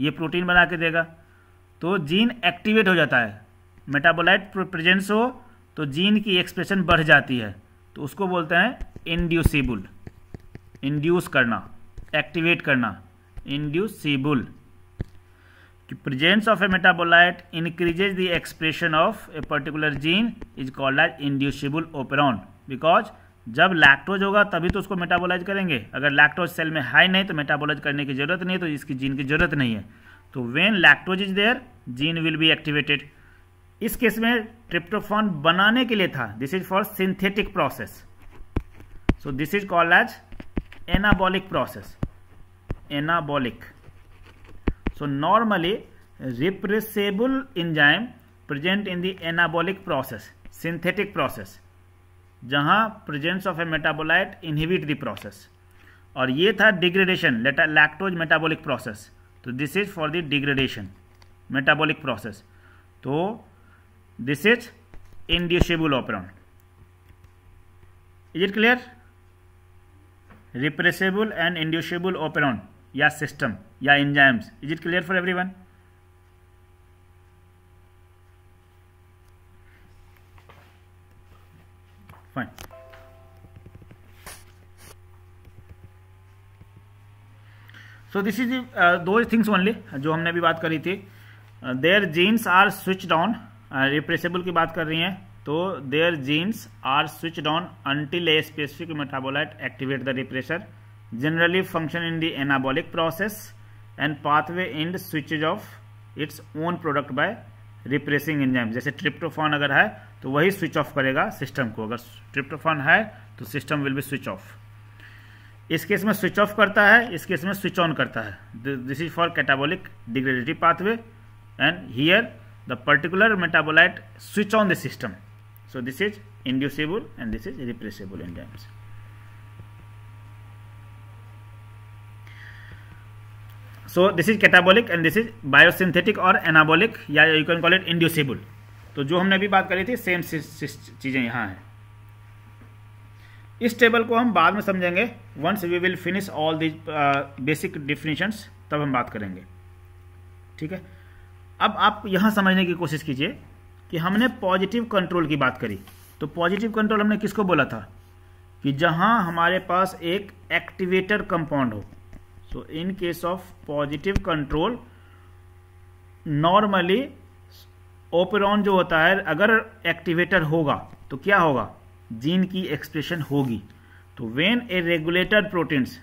ये प्रोटीन बना के देगा, तो जीन एक्टिवेट हो जाता है। मेटाबोलाइट प्रेजेंस हो तो जीन की एक्सप्रेशन बढ़ जाती है, तो उसको बोलते हैं इंड्यूसिबल, इंड्यूस करना, एक्टिवेट करना, inducible. Presence of a metabolite increases the expression of a particular gene is called as inducible ओपेरॉन, because जब लैक्टोज होगा तभी तो उसको मेटाबोलाइज करेंगे। अगर लैक्टोज सेल में हाई नहीं तो मेटाबोलाइज करने की जरूरत नहीं, तो इसकी जीन की जरूरत नहीं है। तो when लैक्टोज is there gene will be activated. इस केस में ट्रिप्टोफान बनाने के लिए था, this is for synthetic process. So this is called as anabolic process, anabolic. So normally repressible enzyme present in the anabolic process, synthetic process जहाँ presence of a metabolite inhibit the process. और ये था डिग्रेडेशन, लैक्टोज मेटाबॉलिक प्रोसेस। तो this is for the degradation metabolic process, तो this is inducible ओपेरॉन। Is it clear? Repressible and inducible ओपेरॉन या सिस्टम या enzymes. Is it clear for everyone? Fine. So this is दो थिंग्स ओनली जो हमने अभी बात करी थी। Their genes are switched on, repressible की बात कर रही हैं, तो their genes are switched on until a specific metabolite activate the रिप्रेसर, generally function in the anabolic process and pathway end switches off its own product by repressing enzymes। जैसे ट्रिप्टोफान अगर है तो वही स्विच ऑफ करेगा सिस्टम को, अगर ट्रिप्टोफान है तो system will be switch off. इस केस में स्विच ऑफ करता है, इस केस में स्विच ऑन करता है। This is for catabolic degradative pathway and here the particular metabolite switch on the system. So this is inducible and this is repressible enzymes. So this is catabolic and this is biosynthetic और एनाबॉलिक या you can call it inducible. तो जो हमने अभी बात करी थी सेम चीज़ें यहाँ हैं। इस टेबल को हम बाद में समझेंगे, once we will finish all the basic definitions, तब हम बात करेंगे। ठीक है, अब आप यहाँ समझने की कोशिश कीजिए कि हमने पॉजिटिव कंट्रोल की बात करी। तो पॉजिटिव कंट्रोल हमने किसको बोला था कि जहाँ हमारे पास एक एक्टिवेटर कंपाउंड हो। So in case of positive control normally ओपेरॉन जो होता है अगर एक्टिवेटर होगा तो क्या होगा, जीन की एक्सप्रेशन होगी। तो when a regulator proteins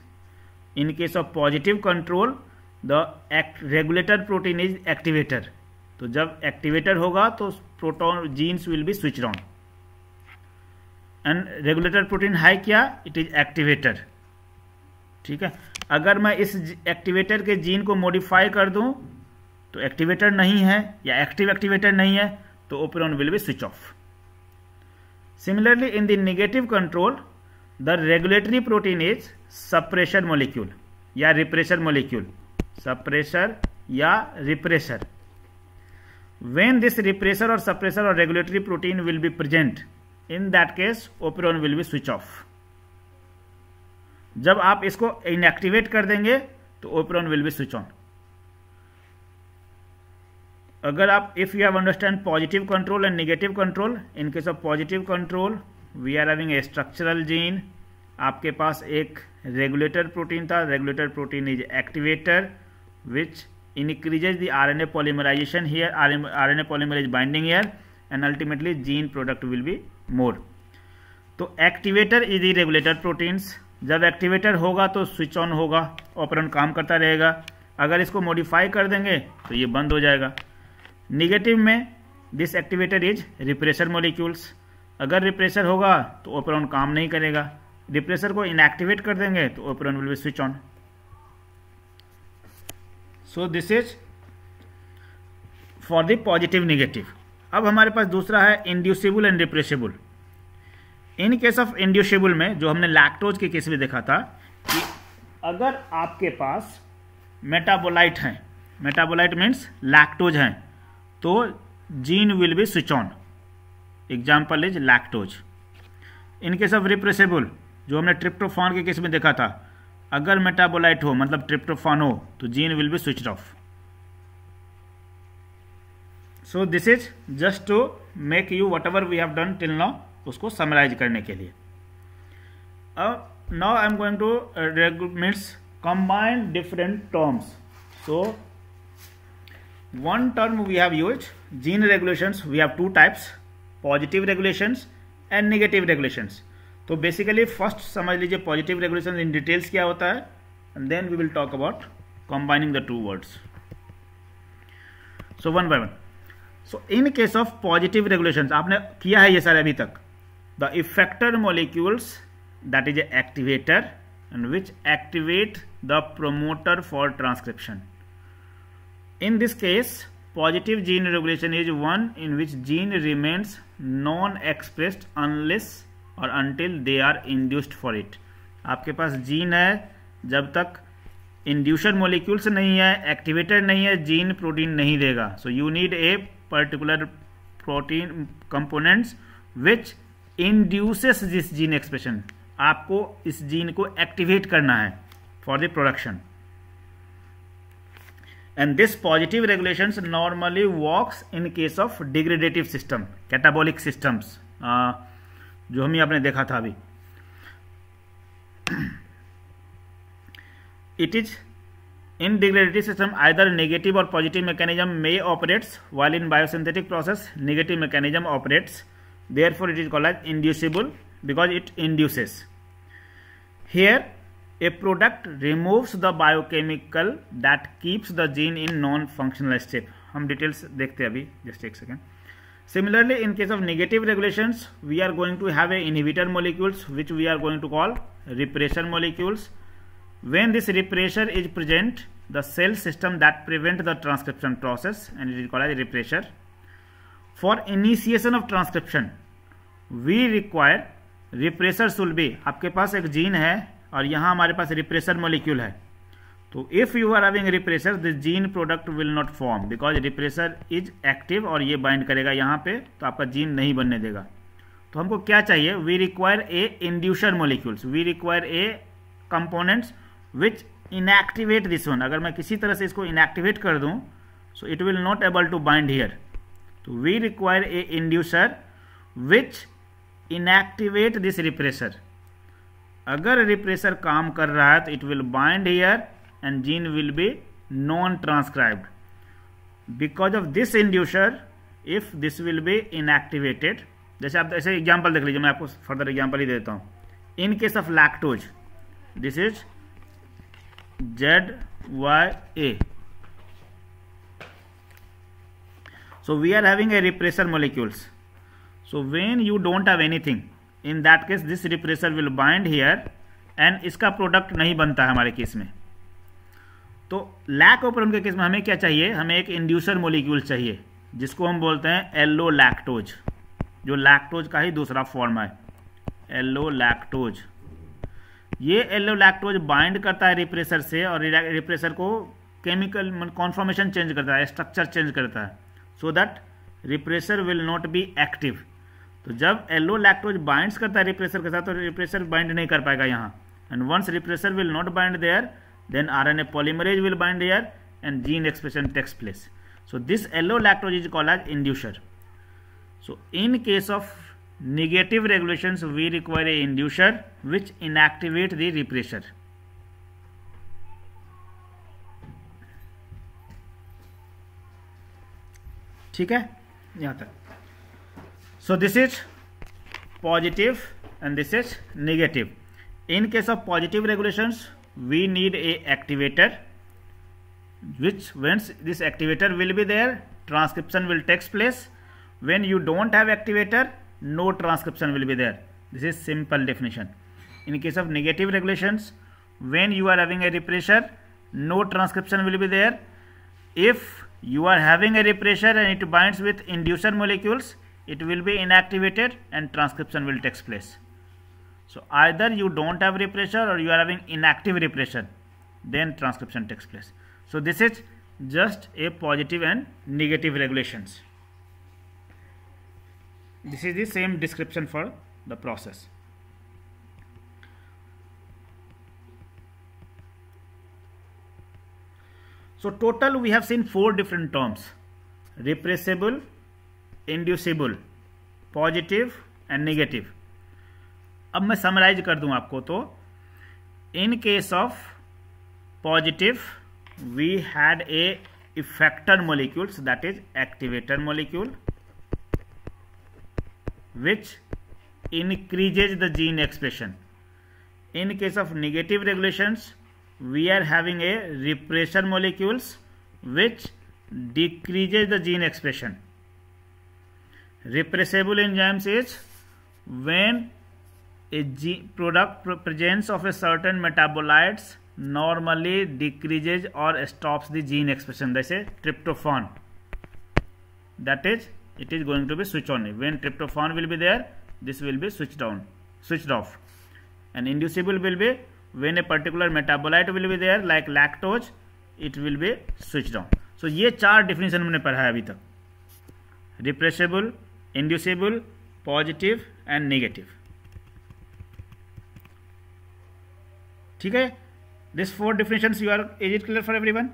In case of positive control, the regulator protein is activator. तो जब activator होगा तो proton genes will be switched on. And regulator protein है क्या? It is activator. ठीक है, अगर मैं इस एक्टिवेटर के जीन को मॉडिफाई कर दूं तो एक्टिवेटर नहीं है या एक्टिव एक्टिवेटर नहीं है तो ओपेरॉन will be switch off. Similarly in the negative control the regulatory protein is suppressor molecule या रिप्रेशर मॉलिक्यूल, सप्रेशर या रिप्रेशर. व्हेन दिस रिप्रेशर और सप्रेशर और regulatory protein will be present, in that case ओपेरॉन will be switch off. जब आप इसको इनएक्टिवेट कर देंगे तो ओपेरॉन will be switch on. अगर आप if you have understand positive control and negative control, in case of positive control we are having a structural gene, आपके पास एक रेगुलेटर प्रोटीन था, regulator protein is एक्टिवेटर which increases the RNA polymerization here, RNA polymerase binding here and ultimately gene product will be more. तो एक्टिवेटर is the regulator proteins, जब एक्टिवेटर होगा तो स्विच ऑन होगा, ऑपरेंट काम करता रहेगा. अगर इसको मॉडिफाई कर देंगे तो ये बंद हो जाएगा. निगेटिव में this एक्टिवेटर is repressor molecules, अगर रिप्रेशर होगा तो ऑपरेंट काम नहीं करेगा, रिप्रेशर को इनएक्टिवेट कर देंगे तो operon will be switch on. So this is for the positive negative. अब हमारे पास दूसरा है inducible and repressible. In case of inducible में जो हमने लैक्टोज के केस में देखा था कि अगर आपके पास मेटाबोलाइट हैं, मेटाबोलाइट मीन्स लैक्टोज हैं, तो gene will be switch on, example is लैक्टोज. In case of repressible जो हमने ट्रिप्टोफान के केस में देखा था, अगर मेटाबोलाइट हो मतलब ट्रिप्टोफान हो तो gene will be switch off. So this is just to make you whatever we have done till now, उसको समराइज करने के लिए. अब now I am going to means combine different terms. So one term we have use gene regulations, we have two types, positive regulations and negative regulations. तो बेसिकली फर्स्ट समझ लीजिए पॉजिटिव रेगुलेशंस इन डिटेल्स क्या होता है and then we will talk about combining the two words. So one by one. So in case of positive regulations आपने किया है ये सारे अभी तक. The effector molecules, that is a activator, and which activate the promoter for transcription. In this case, positive gene regulation is one in which gene remains non-expressed unless or until they are induced for it. आपके पास gene है, जब तक inducer molecules नहीं है, activator नहीं है, gene protein नहीं देगा. So you need a particular protein components which induces this gene expression. आपको इस जीन को एक्टिवेट करना है for the production. And this positive regulations normally works in case of degradative system, catabolic systems, जो हम ही आपने देखा था अभी. It is in degradative system either negative और positive mechanism may operates, while in biosynthetic process negative mechanism operates. Therefore, it is called as inducible because it induces. Here, a product removes the biochemical that keeps the gene in non-functional state. हम details देखते हैं अभी, just एक second. Similarly, in case of negative regulations, we are going to have a inhibitor molecules which we are going to call repressor molecules. When this repressor is present, the cell system that prevent the transcription process and it is called as repressor. For initiation of transcription, we require repressor should be. आपके पास एक जीन है और यहाँ हमारे पास repressor molecule है, तो if you are having repressor, the gene product will not form because repressor is active और ये bind करेगा यहाँ पे, तो आपका जीन नहीं बनने देगा. तो हमको क्या चाहिए? We require a inducer molecules. We require a components which inactivate this one. अगर मैं किसी तरह से इसको inactivate कर दूँ, so it will not able to bind here. तो we require a इंड्यूसर which inactivate this रिप्रेसर. अगर रिप्रेसर काम कर रहा है तो it will bind here and gene will be non transcribed. Because of this इंड्यूसर if this will be inactivated, जैसे आप ऐसे एग्जाम्पल देख लीजिए, मैं आपको फर्दर एग्जाम्पल ही देता हूँ. In case of लैक्टोज this is Z Y A. So we are having a repressor molecules. So when you don't have anything, in that case this repressor will bind here and इसका प्रोडक्ट नहीं बनता है हमारे केस में. तो लैक ओपरन के केस में हमें क्या चाहिए, हमें एक इंड्यूसर मोलिक्यूल चाहिए जिसको हम बोलते हैं येलो लैक्टोज, जो लैक्टोज का ही दूसरा फॉर्म है येलो लैक्टोज. ये येलो लैक्टोज बाइंड करता है रिप्रेसर से और रिप्रेसर को केमिकल कॉन्फॉर्मेशन चेंज करता है, स्ट्रक्चर चेंज करता है, so that रिप्रेसर will not be active. तो जब येलो लैक्टोज बाइंड्स करता है रिप्रेसर के साथ तो रिप्रेसर बाइंड नहीं कर पाएगा यहाँ. And once रिप्रेसर will not bind there, then R N A polymerase will bind here and gene expression takes place. So this yellow lactose is called as inducer. So in case of negative regulations we require a inducer which inactivate the repressor. ठीक है, यहाँ तक. So this is positive and this is negative. In case of positive regulations we need a activator, which once this activator will be there, transcription will takes place. When you don't have activator, no transcription will be there. This is simple definition. In case of negative regulations, when you are having a repressor, no transcription will be there. If you are having a repressor and it binds with inducer molecules, it will be inactivated and transcription will takes place. So either you don't have repressor or you are having inactive repressor, then transcription takes place. So this is just a positive and negative regulations. This is the same description for the process. So total we have seen four different terms: repressible, inducible, positive and negative. अब मैं समराइज कर दूं आपको. तो in case of positive we had a effector molecules, that is एक्टिवेटर molecule, which increases the gene expression. In case of negative regulations we are having a रिप्रेसर molecules which decreases the gene expression. Repressible enzymes is when a product presence of a certain metabolites normally decreases or stops the gene expression. That is tryptophan, that is it is going to be switched on. When tryptophan will be there, this will be switched down, switched off. And inducible will be when a particular metabolite will be there like lactose, it will be switched on. So ये चार definition हमने पढ़ा है अभी तक: repressible, inducible, positive and negative. ठीक है, this four definitions you are, is it clear for everyone?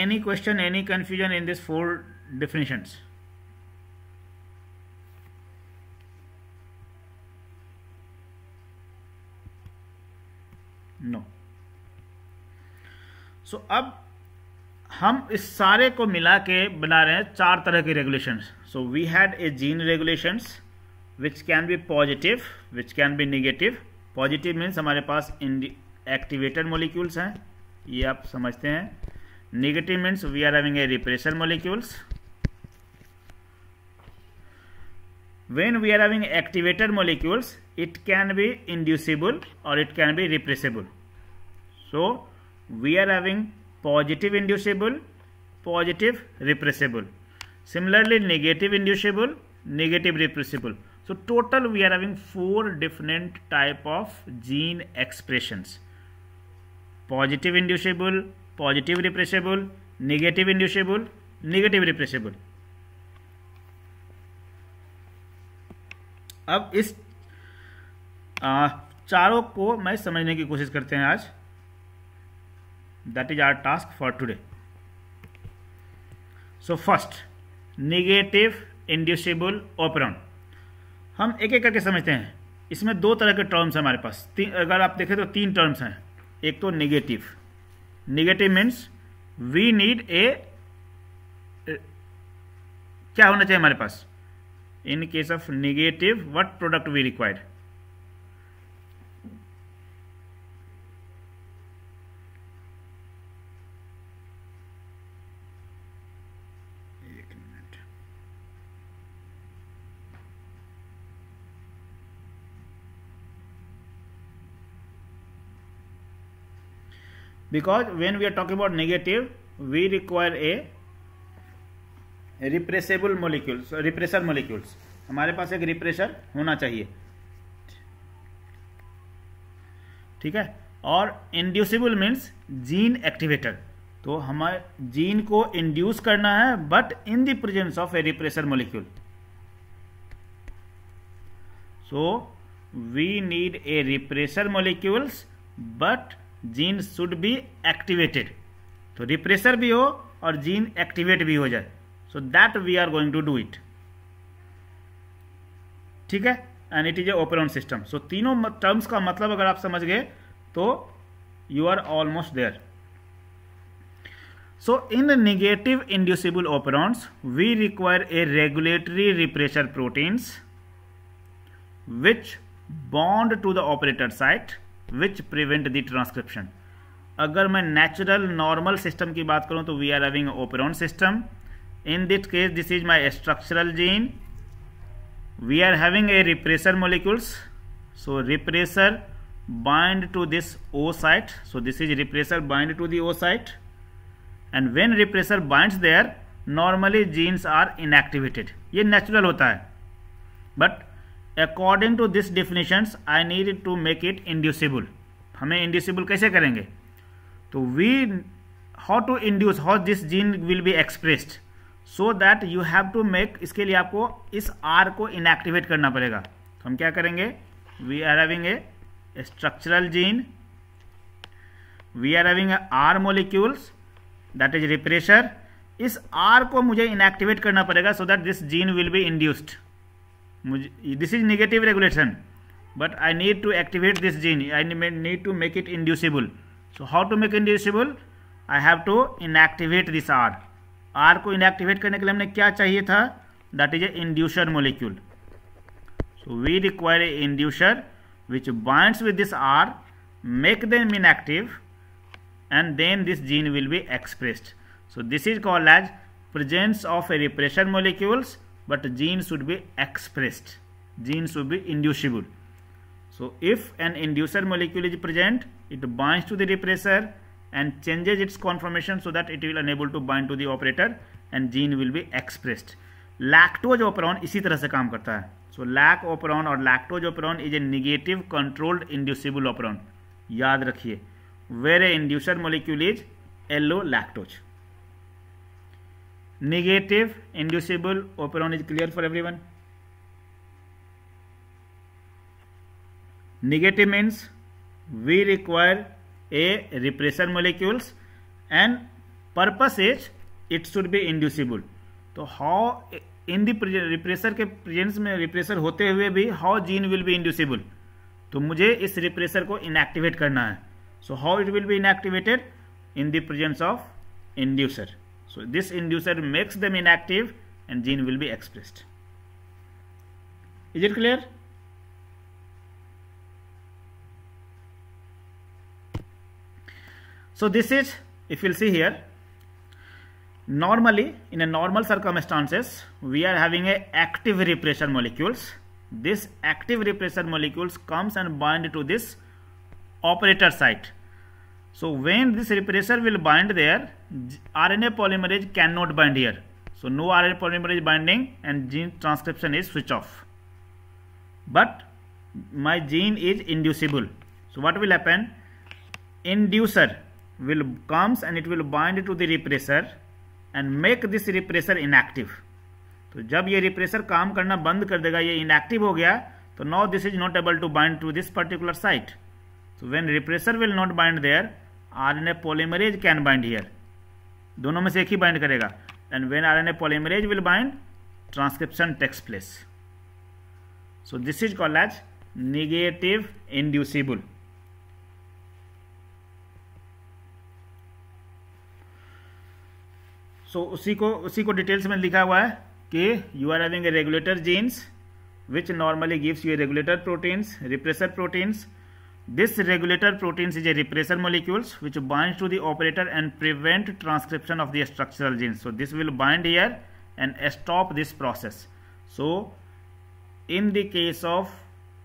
Any question, any confusion in this four definitions? No. So अब हम इस सारे को मिला के बना रहे हैं चार तरह के regulations. So we had a gene regulations which can be positive, which can be negative. Positive means हमारे पास एक्टिवेटर मोलिक्यूल्स हैं, ये आप समझते हैं. Negative means we are having a रिप्रेसर molecules. When we are having एक्टिवेटर molecules it can be inducible और it can be repressible. So we are having positive inducible, positive repressible. Similarly negative inducible, negative repressible. So total we are having four different type of gene expressions: positive inducible, positive repressible, negative inducible, negative repressible. अब इस आ, चारों को मैं समझने की कोशिश करते हैं आज. That is our task for today. So first, negative inducible operon. हम एक एक करके समझते हैं. इसमें दो तरह के terms हैं हमारे पास. अगर आप देखें तो तीन terms हैं. एक तो negative. Negative means we need a, क्या होना चाहिए हमारे पास? In case of negative, what product we required? Because when we are talking about negative, we require a repressible molecules, repressor molecules. हमारे पास एक repressor होना चाहिए, ठीक है. और inducible means gene activator. तो हमारे gene को induce करना है but in the presence of a repressor molecule. So we need a repressor molecules but gene should be activated. तो रिप्रेसर भी हो और जीन एक्टिवेट भी हो जाए, so that we are going to do it, ठीक है. And it is a ओपेरॉन system. सो तीनों टर्म्स का मतलब अगर आप समझ गए तो you are almost there. So in negative inducible operons we require a regulatory रिप्रेसर proteins which bond to the operator site which prevent the transcription. अगर मैं natural normal system की बात करूँ तो we are having operon system. In this case, this is my structural gene. We are having a repressor molecules. So repressor bind to this O site. So this is repressor bind to the O site. And when repressor binds there, normally genes are inactivated. ये natural होता है. But according to this definitions I need to make it inducible. हमें इंड्यूसिबल कैसे करेंगे? तो we how to induce, how this gene will be expressed, so that you have to make, इसके लिए आपको इस आर को इनएक्टिवेट करना पड़ेगा. तो हम क्या करेंगे? We are having a structural gene, we are having a R molecules that is repressor. इस आर को मुझे इनएक्टिवेट करना पड़ेगा so that this gene will be induced. मुझे this is negative regulation but I need to activate this gene, I need to make it inducible. So how to make inducible? I have to inactivate this R. R को इनएक्टिवेट करने के लिए हमने क्या चाहिए था? That is a इंड्यूसर molecule. So we require a इंड्यूसर which binds with this R, make them inactive and then this gene will be expressed. So this is called as presence of a repressor molecules but gene should be expressed, gene should be inducible. So if an inducer molecule is present, it binds to the repressor and changes its conformation so that it will unable to bind to the operator and gene will be expressed. Lactose operon इसी तरह से काम करता है. So lac operon और lactose operon is a negative controlled inducible operon. याद रखिए, where a inducer molecule is allo lactose. Negative inducible operon is clear for everyone. Negative means we require a repressor molecules and purpose is it should be inducible. तो how in the repressor के presence में repressor होते हुए भी how gene will be inducible. तो मुझे इस repressor को inactivate करना है. So how it will be inactivated? In the presence of inducer. So this inducer makes them inactive and gene will be expressed. Is it clear? So this is, if you'll see here, normally in a normal circumstances we are having a active repressor molecules. This active repressor molecules comes and bind to this operator site. So when this repressor will bind there, R N A polymerase cannot bind here. So no R N A polymerase binding and gene transcription is switch off. But my gene is inducible. So what will happen? Inducer will comes and it will bind to the repressor and make this repressor inactive. तो जब ये repressor काम करना बंद कर देगा, ये inactive हो गया, तो now this is not able to bind to this particular site. So when repressor will not bind there, R N A polymerase can bind here. दोनों में से एक ही बाइंड करेगा. And when RNA polymerase will bind, transcription takes place. So this is called as negative inducible. So उसी को उसी को डिटेल्स में लिखा हुआ है. okay, you are having a regulator genes which normally gives you a regulator proteins, repressor proteins. This regulator proteins is a repressor molecules which binds to the operator and prevent transcription of the structural genes. So this will bind here and stop this process. So in the case of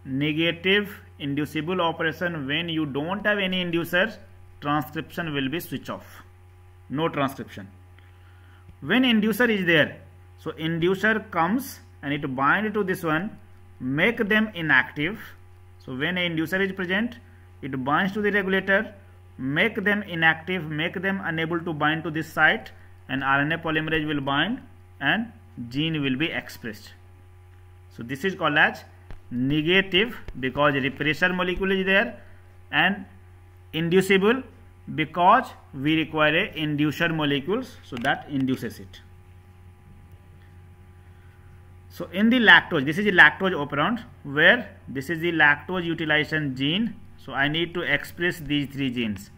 negative inducible operation, when you don't have any inducer, transcription will be switch off, no transcription. When inducer is there, so inducer comes and it binds to this one, make them inactive. So when an inducer is present, it binds to the regulator, make them inactive, make them unable to bind to this site, and R N A polymerase will bind and gene will be expressed. So this is called as negative because repressor molecule is there, and inducible because we require a inducer molecules, so that induces it. So in the lactose, this is the lactose operon, where this is the lactose utilization gene. So I need to express these three genes.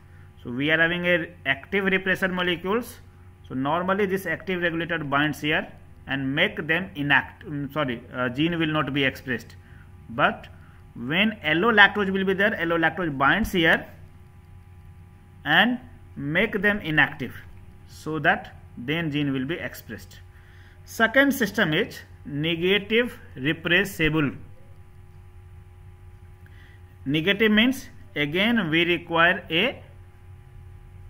So we are having a active repressor molecules. So normally this active regulator binds here and make them inactive. Um, sorry, uh, gene will not be expressed. But when allo lactose will be there, allo lactose binds here and make them inactive, so that then gene will be expressed. Second system is negative repressible. Negative means again we require a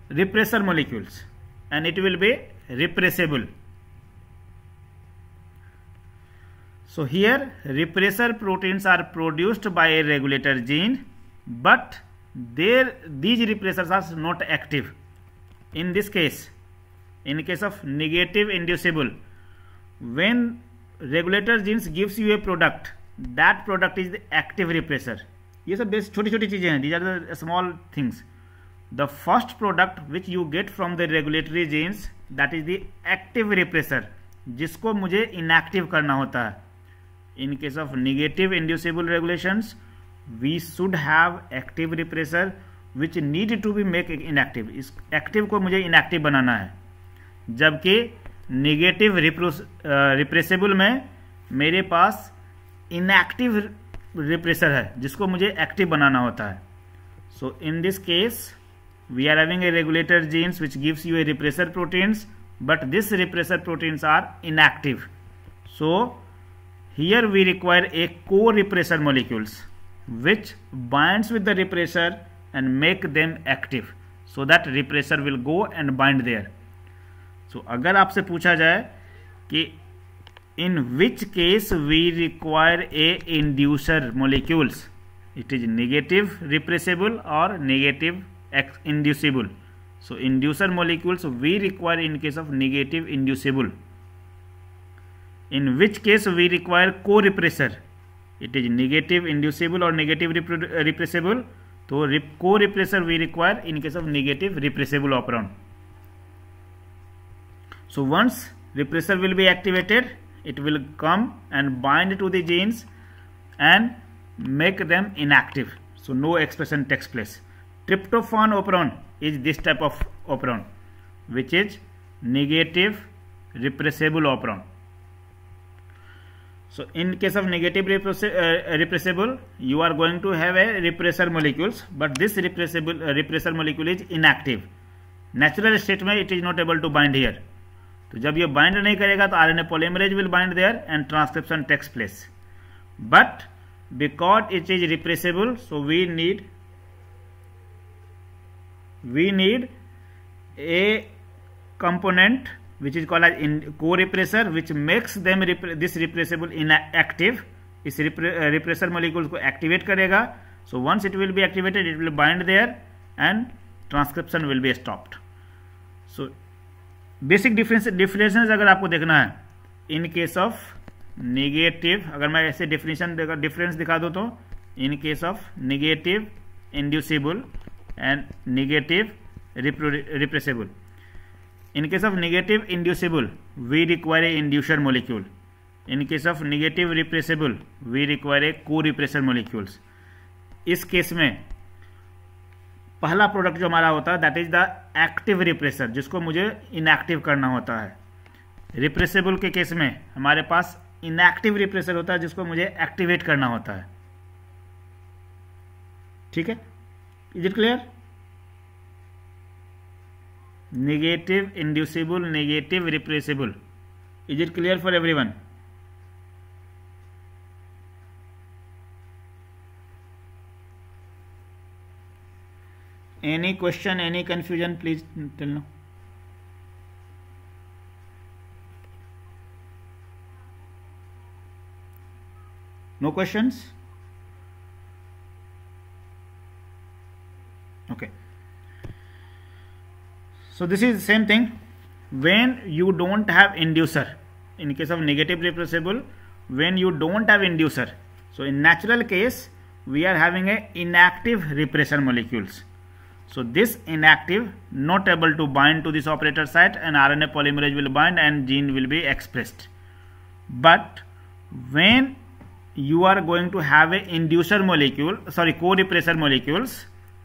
repressor molecules and it will be repressible. So here repressor proteins are produced by a regulator gene, but there these repressors are not active. In this case, in case of negative inducible, when regulator genes gives you a product, that product is the active repressor. ये सब बेस छोटी छोटी चीजें हैं, these are the small things. The first product which you get from the regulatory genes, that is the active repressor, जिसको मुझे inactive करना होता है. In case of negative inducible regulations, we should have active repressor which need to be make inactive. इस active को मुझे inactive बनाना है, जबकि नेगेटिव रिप्रेसेबल में मेरे पास इनएक्टिव रिप्रेसर है जिसको मुझे एक्टिव बनाना होता है. So in this case we are having a regulator genes which gives you a रिप्रेसर proteins, but this रिप्रेसर proteins are inactive. So here we require a को रिप्रेसर molecules which binds with the रिप्रेसर and make them active, so that रिप्रेसर will go and bind there. तो अगर आपसे पूछा जाए कि in which case we require a इंड्यूसर molecules, it is negative repressible और negative inducible. So इंड्यूसर molecules we require in case of negative inducible. In which case we require को रिप्रेसर, it is negative inducible और नेगेटिव रिप्रेसेबल. तो को रिप्रेसर we require in case of negative repressible operon. So once repressor will be activated, it will come and bind to the genes and make them inactive. So no expression takes place. Tryptophan operon is this type of operon, which is negative repressible operon. So in case of negative repressible, you are going to have a repressor molecules, but this repressible uh, repressor molecule is inactive. Natural state में it is not able to bind here. तो जब ये बाइंड नहीं करेगा तो RNA polymerase will bind there and transcription takes place. But because it is repressible, so we need we need a component which is called as को रिप्रेसर which makes them this repressible inactive. इस रिप्रेसर मॉलिक्यूल को एक्टिवेट करेगा. So once it will be activated, it will bind there and transcription will be stopped. So basic difference definition अगर आपको देखना है, इन केस ऑफ नेगेटिव, अगर मैं ऐसे डिफिनेशन देखा डिफरेंस दिखा दो तो in case of negative inducible and negative repressible. In case of negative inducible we require a इंड्यूसर molecule. In case of negative repressible we require a को रिप्रेसर molecules. इस केस में पहला प्रोडक्ट जो हमारा होता है that is the active रिप्रेसर, जिसको मुझे इनएक्टिव करना होता है. रिप्रेसेबल के केस में हमारे पास इनएक्टिव रिप्रेसर होता है जिसको मुझे एक्टिवेट करना होता है। ठीक है, is it clear? Negative inducible, negative repressible, is it clear for everyone? Any question, any confusion, please tell no. No questions? Okay. So this is the same thing when you don't have inducer. In case of negative repressible, when you don't have inducer. So in natural case, we are having a inactive repressor molecules. So this inactive not able to bind to this operator site, and R N A polymerase will bind and gene will be expressed. But when you are going to have a inducer molecule, sorry, co-repressor molecules.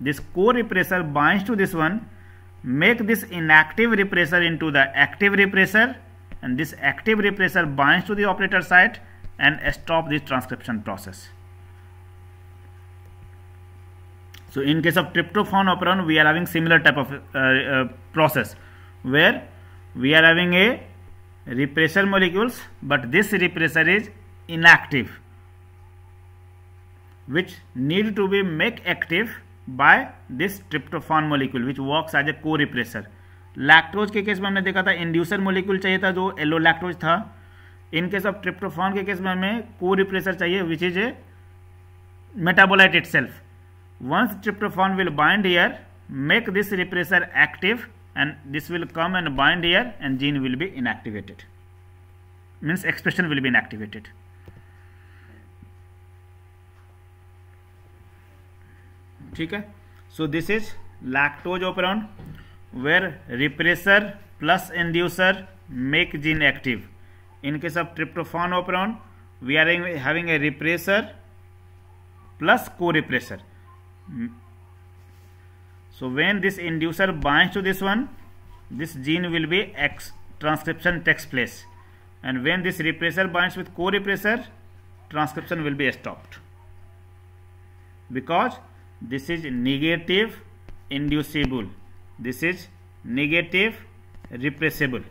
This co-repressor binds to this one, make this inactive repressor into the active repressor, and this active repressor binds to the operator site and stop this transcription process. So, in case of tryptophan operon, we are having similar type of uh, uh, process where we are having a repressor molecules, but this repressor is inactive, which need to be made active by this tryptophan molecule which works as a co-repressor. लैक्टोज के केस में हमने देखा था इंड्यूसर मोलिक्यूल चाहिए था जो येलो लैक्टोज था. इन केस ऑफ ट्रिप्टोफान के केस में हमें co-repressor चाहिए which is a metabolite itself. Once ट्रिप्टोफान will bind here, make this रिप्रेसर active and this will come and bind here and gene will be inactivated, means expression will be inactivated. ठीक है, so this is लैक्टोज operon where रिप्रेसर plus इंड्यूसर make gene active. In case of ट्रिप्टोफान operon we are having a रिप्रेसर plus को रिप्रेसर. So when this इंड्यूसर binds to this one, this gene will be ex transcription takes place, and when this रिप्रेसर binds with को रिप्रेसर, transcription will be stopped because this is negative inducible, this is negative repressible.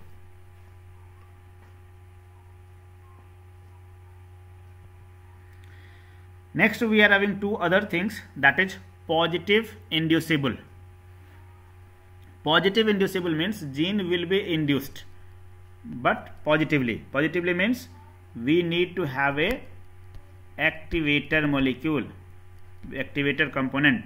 Next we are having two other things, that is positive inducible. Positive inducible means gene will be induced but positively. Positively means we need to have a activator molecule, activator component.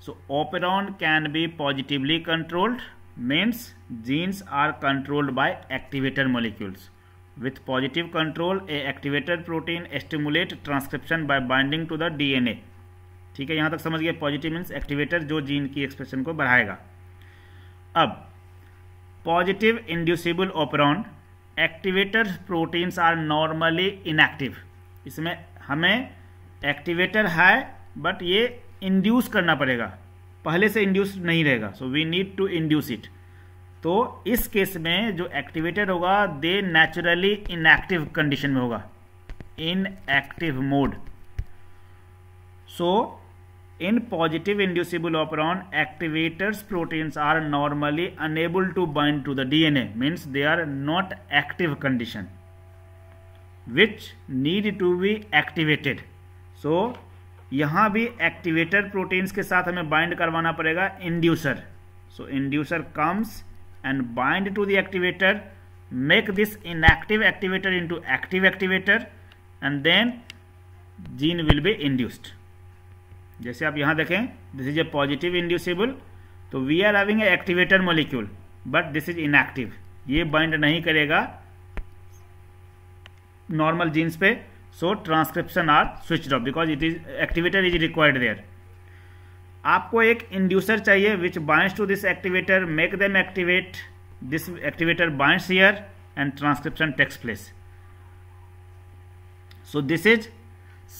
So operon can be positively controlled, means genes are controlled by activator molecules. With positive control, a activator protein stimulate transcription by binding to the D N A. ठीक है, यहाँ तक समझ गए. पॉजिटिव मीन्स एक्टिवेटर जो जीन की एक्सप्रेशन को बढ़ाएगा. अब positive inducible operon, एक्टिवेटर proteins are normally inactive. इसमें हमें एक्टिवेटर है बट ये इंड्यूस करना पड़ेगा, पहले से इंड्यूस नहीं रहेगा. So we need to induce it. तो इस केस में जो एक्टिवेटर होगा दे नेचुरली इनएक्टिव कंडीशन में होगा, inactive mode. So in positive inducible operon activators proteins are normally unable to bind to the DNA, means they are not active condition which need to be activated. सो यहाँ भी एक्टिवेटर प्रोटीन्स के साथ हमें बाइंड करवाना पड़ेगा इंड्यूसर. So इंड्यूसर comes and bind to the एक्टिवेटर, make this inactive एक्टिवेटर into active एक्टिवेटर, and then gene will be induced. जैसे आप यहाँ देखें, this is a positive inducible. तो we are having a एक्टिवेटर molecule but this is inactive, ये बाइंड नहीं करेगा नॉर्मल जीन्स पे. So transcription are switch off because it is एक्टिवेटर is required there. आपको एक इंड्यूसर चाहिए which binds to this एक्टिवेटर, make them activate, this एक्टिवेटर binds here and transcription takes place. So this is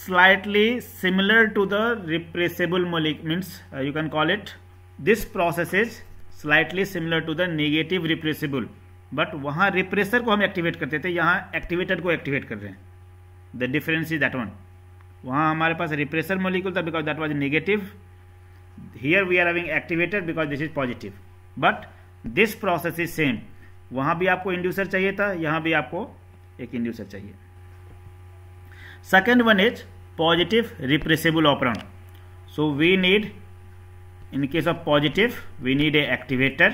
slightly similar to the repressible molecule, means you can call it, this process is slightly similar to the negative repressible but वहाँ रिप्रेसर को हम एक्टिवेट करते थे, यहाँ एक्टिवेटर को एक्टिवेट कर रहे हैं. The difference is that one. वहाँ हमारे पास रिप्रेसर मॉलिक्यूल था because that was negative. Here we are having एक्टिवेटर because this is positive. But this process is same. वहाँ भी आपको इंड्यूसर चाहिए था, यहाँ भी आपको एक इंड्यूसर चाहिए. Second one is positive repressible operand. So we need in case of positive we need a एक्टिवेटर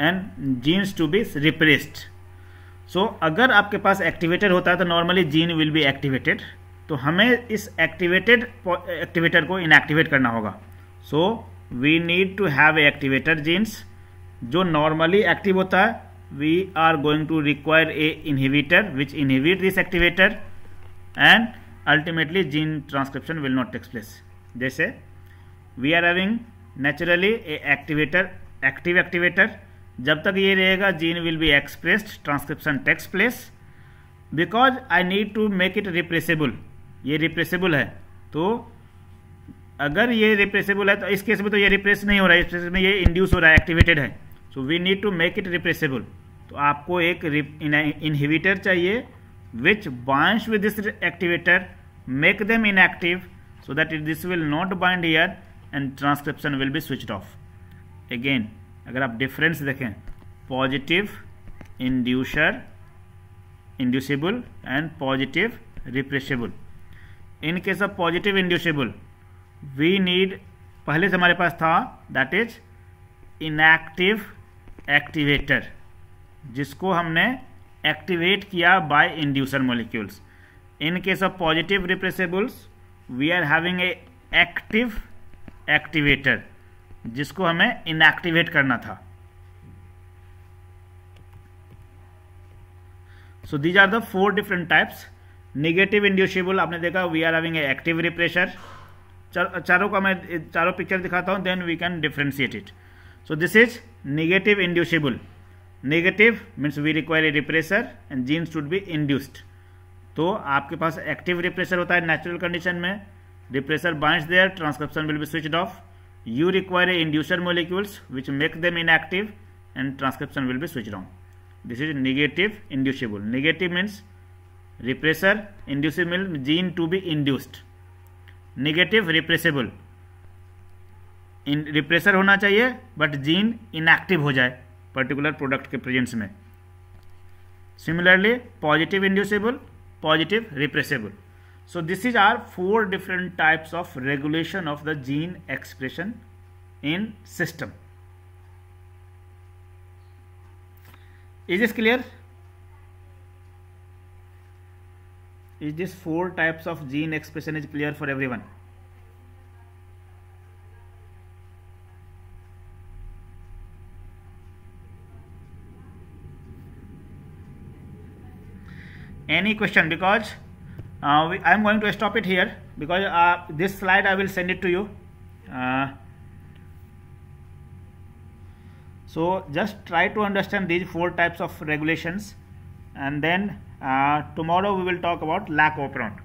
and genes to be repressed. So अगर आपके पास एक्टिवेटर होता है तो normally gene will be activated. तो हमें इस एक्टिवेटेड एक्टिवेटर को इनएक्टिवेट करना होगा. So we need to have a एक्टिवेटर genes जो नॉर्मली एक्टिव होता है. We are going to require a inhibitor which inhibit this एक्टिवेटर and ultimately gene transcription will not take place. जैसे we are having naturally a एक्टिवेटर active एक्टिवेटर. जब तक ये रहेगा gene will be expressed, transcription takes place. Because I need to make it repressible, ये रिप्रेसेबल है. तो अगर ये रिप्रेसेबल है तो इस केस में तो ये रिप्रेस नहीं हो रहा है, इस केस में ये इंड्यूस हो रहा है, एक्टिवेटेड है. So we need to make it repressible. तो आपको एक इनहिबिटर चाहिए which binds with this एक्टिवेटर, make them inactive so that it this will not bind here and transcription will be switched off. Again अगर आप डिफरेंस देखें, positive इंड्यूसर inducible and positive repressible. In case of positive inducible we need, पहले से हमारे पास था दैट इज इनएक्टिव एक्टिवेटर जिसको हमने एक्टिवेट किया by इंड्यूसर molecules. In case of positive repressibles we are having a active एक्टिवेटर जिसको हमें इनएक्टिवेट करना था. So these are the four different types. Negative inducible आपने देखा, we are having a active repressor. चारों का मैं चारों पिक्चर दिखाता हूं, then we can differentiate it. So this is negative inducible. Negative means we require a रिप्रेसर and gene should be induced. तो आपके पास एक्टिव रिप्रेसर होता है नेचुरल कंडीशन में, रिप्रेसर binds there, transcription will be switched off. You require inducer molecules which make them inactive and transcription will be switched on. This is negative inducible. Negative means repressor, inducible means gene to be induced. Negative repressible. In repressor होना चाहिए but gene inactive हो जाए particular product के presence में. Similarly positive inducible, positive repressible. So this is our four different types of regulation of the gene expression in system. Is this clear? Is this four types of gene expression is clear for everyone? Any question? Because Uh, we, I am going to stop it here because uh, this slide I will send it to you. Uh, so just try to understand these four types of regulations, and then uh, tomorrow we will talk about lac operon.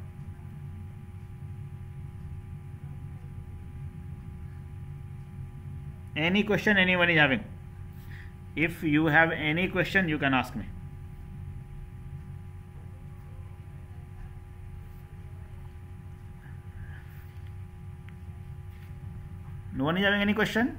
Any question anyone is having? If you have any question, you can ask me. No one is having any question?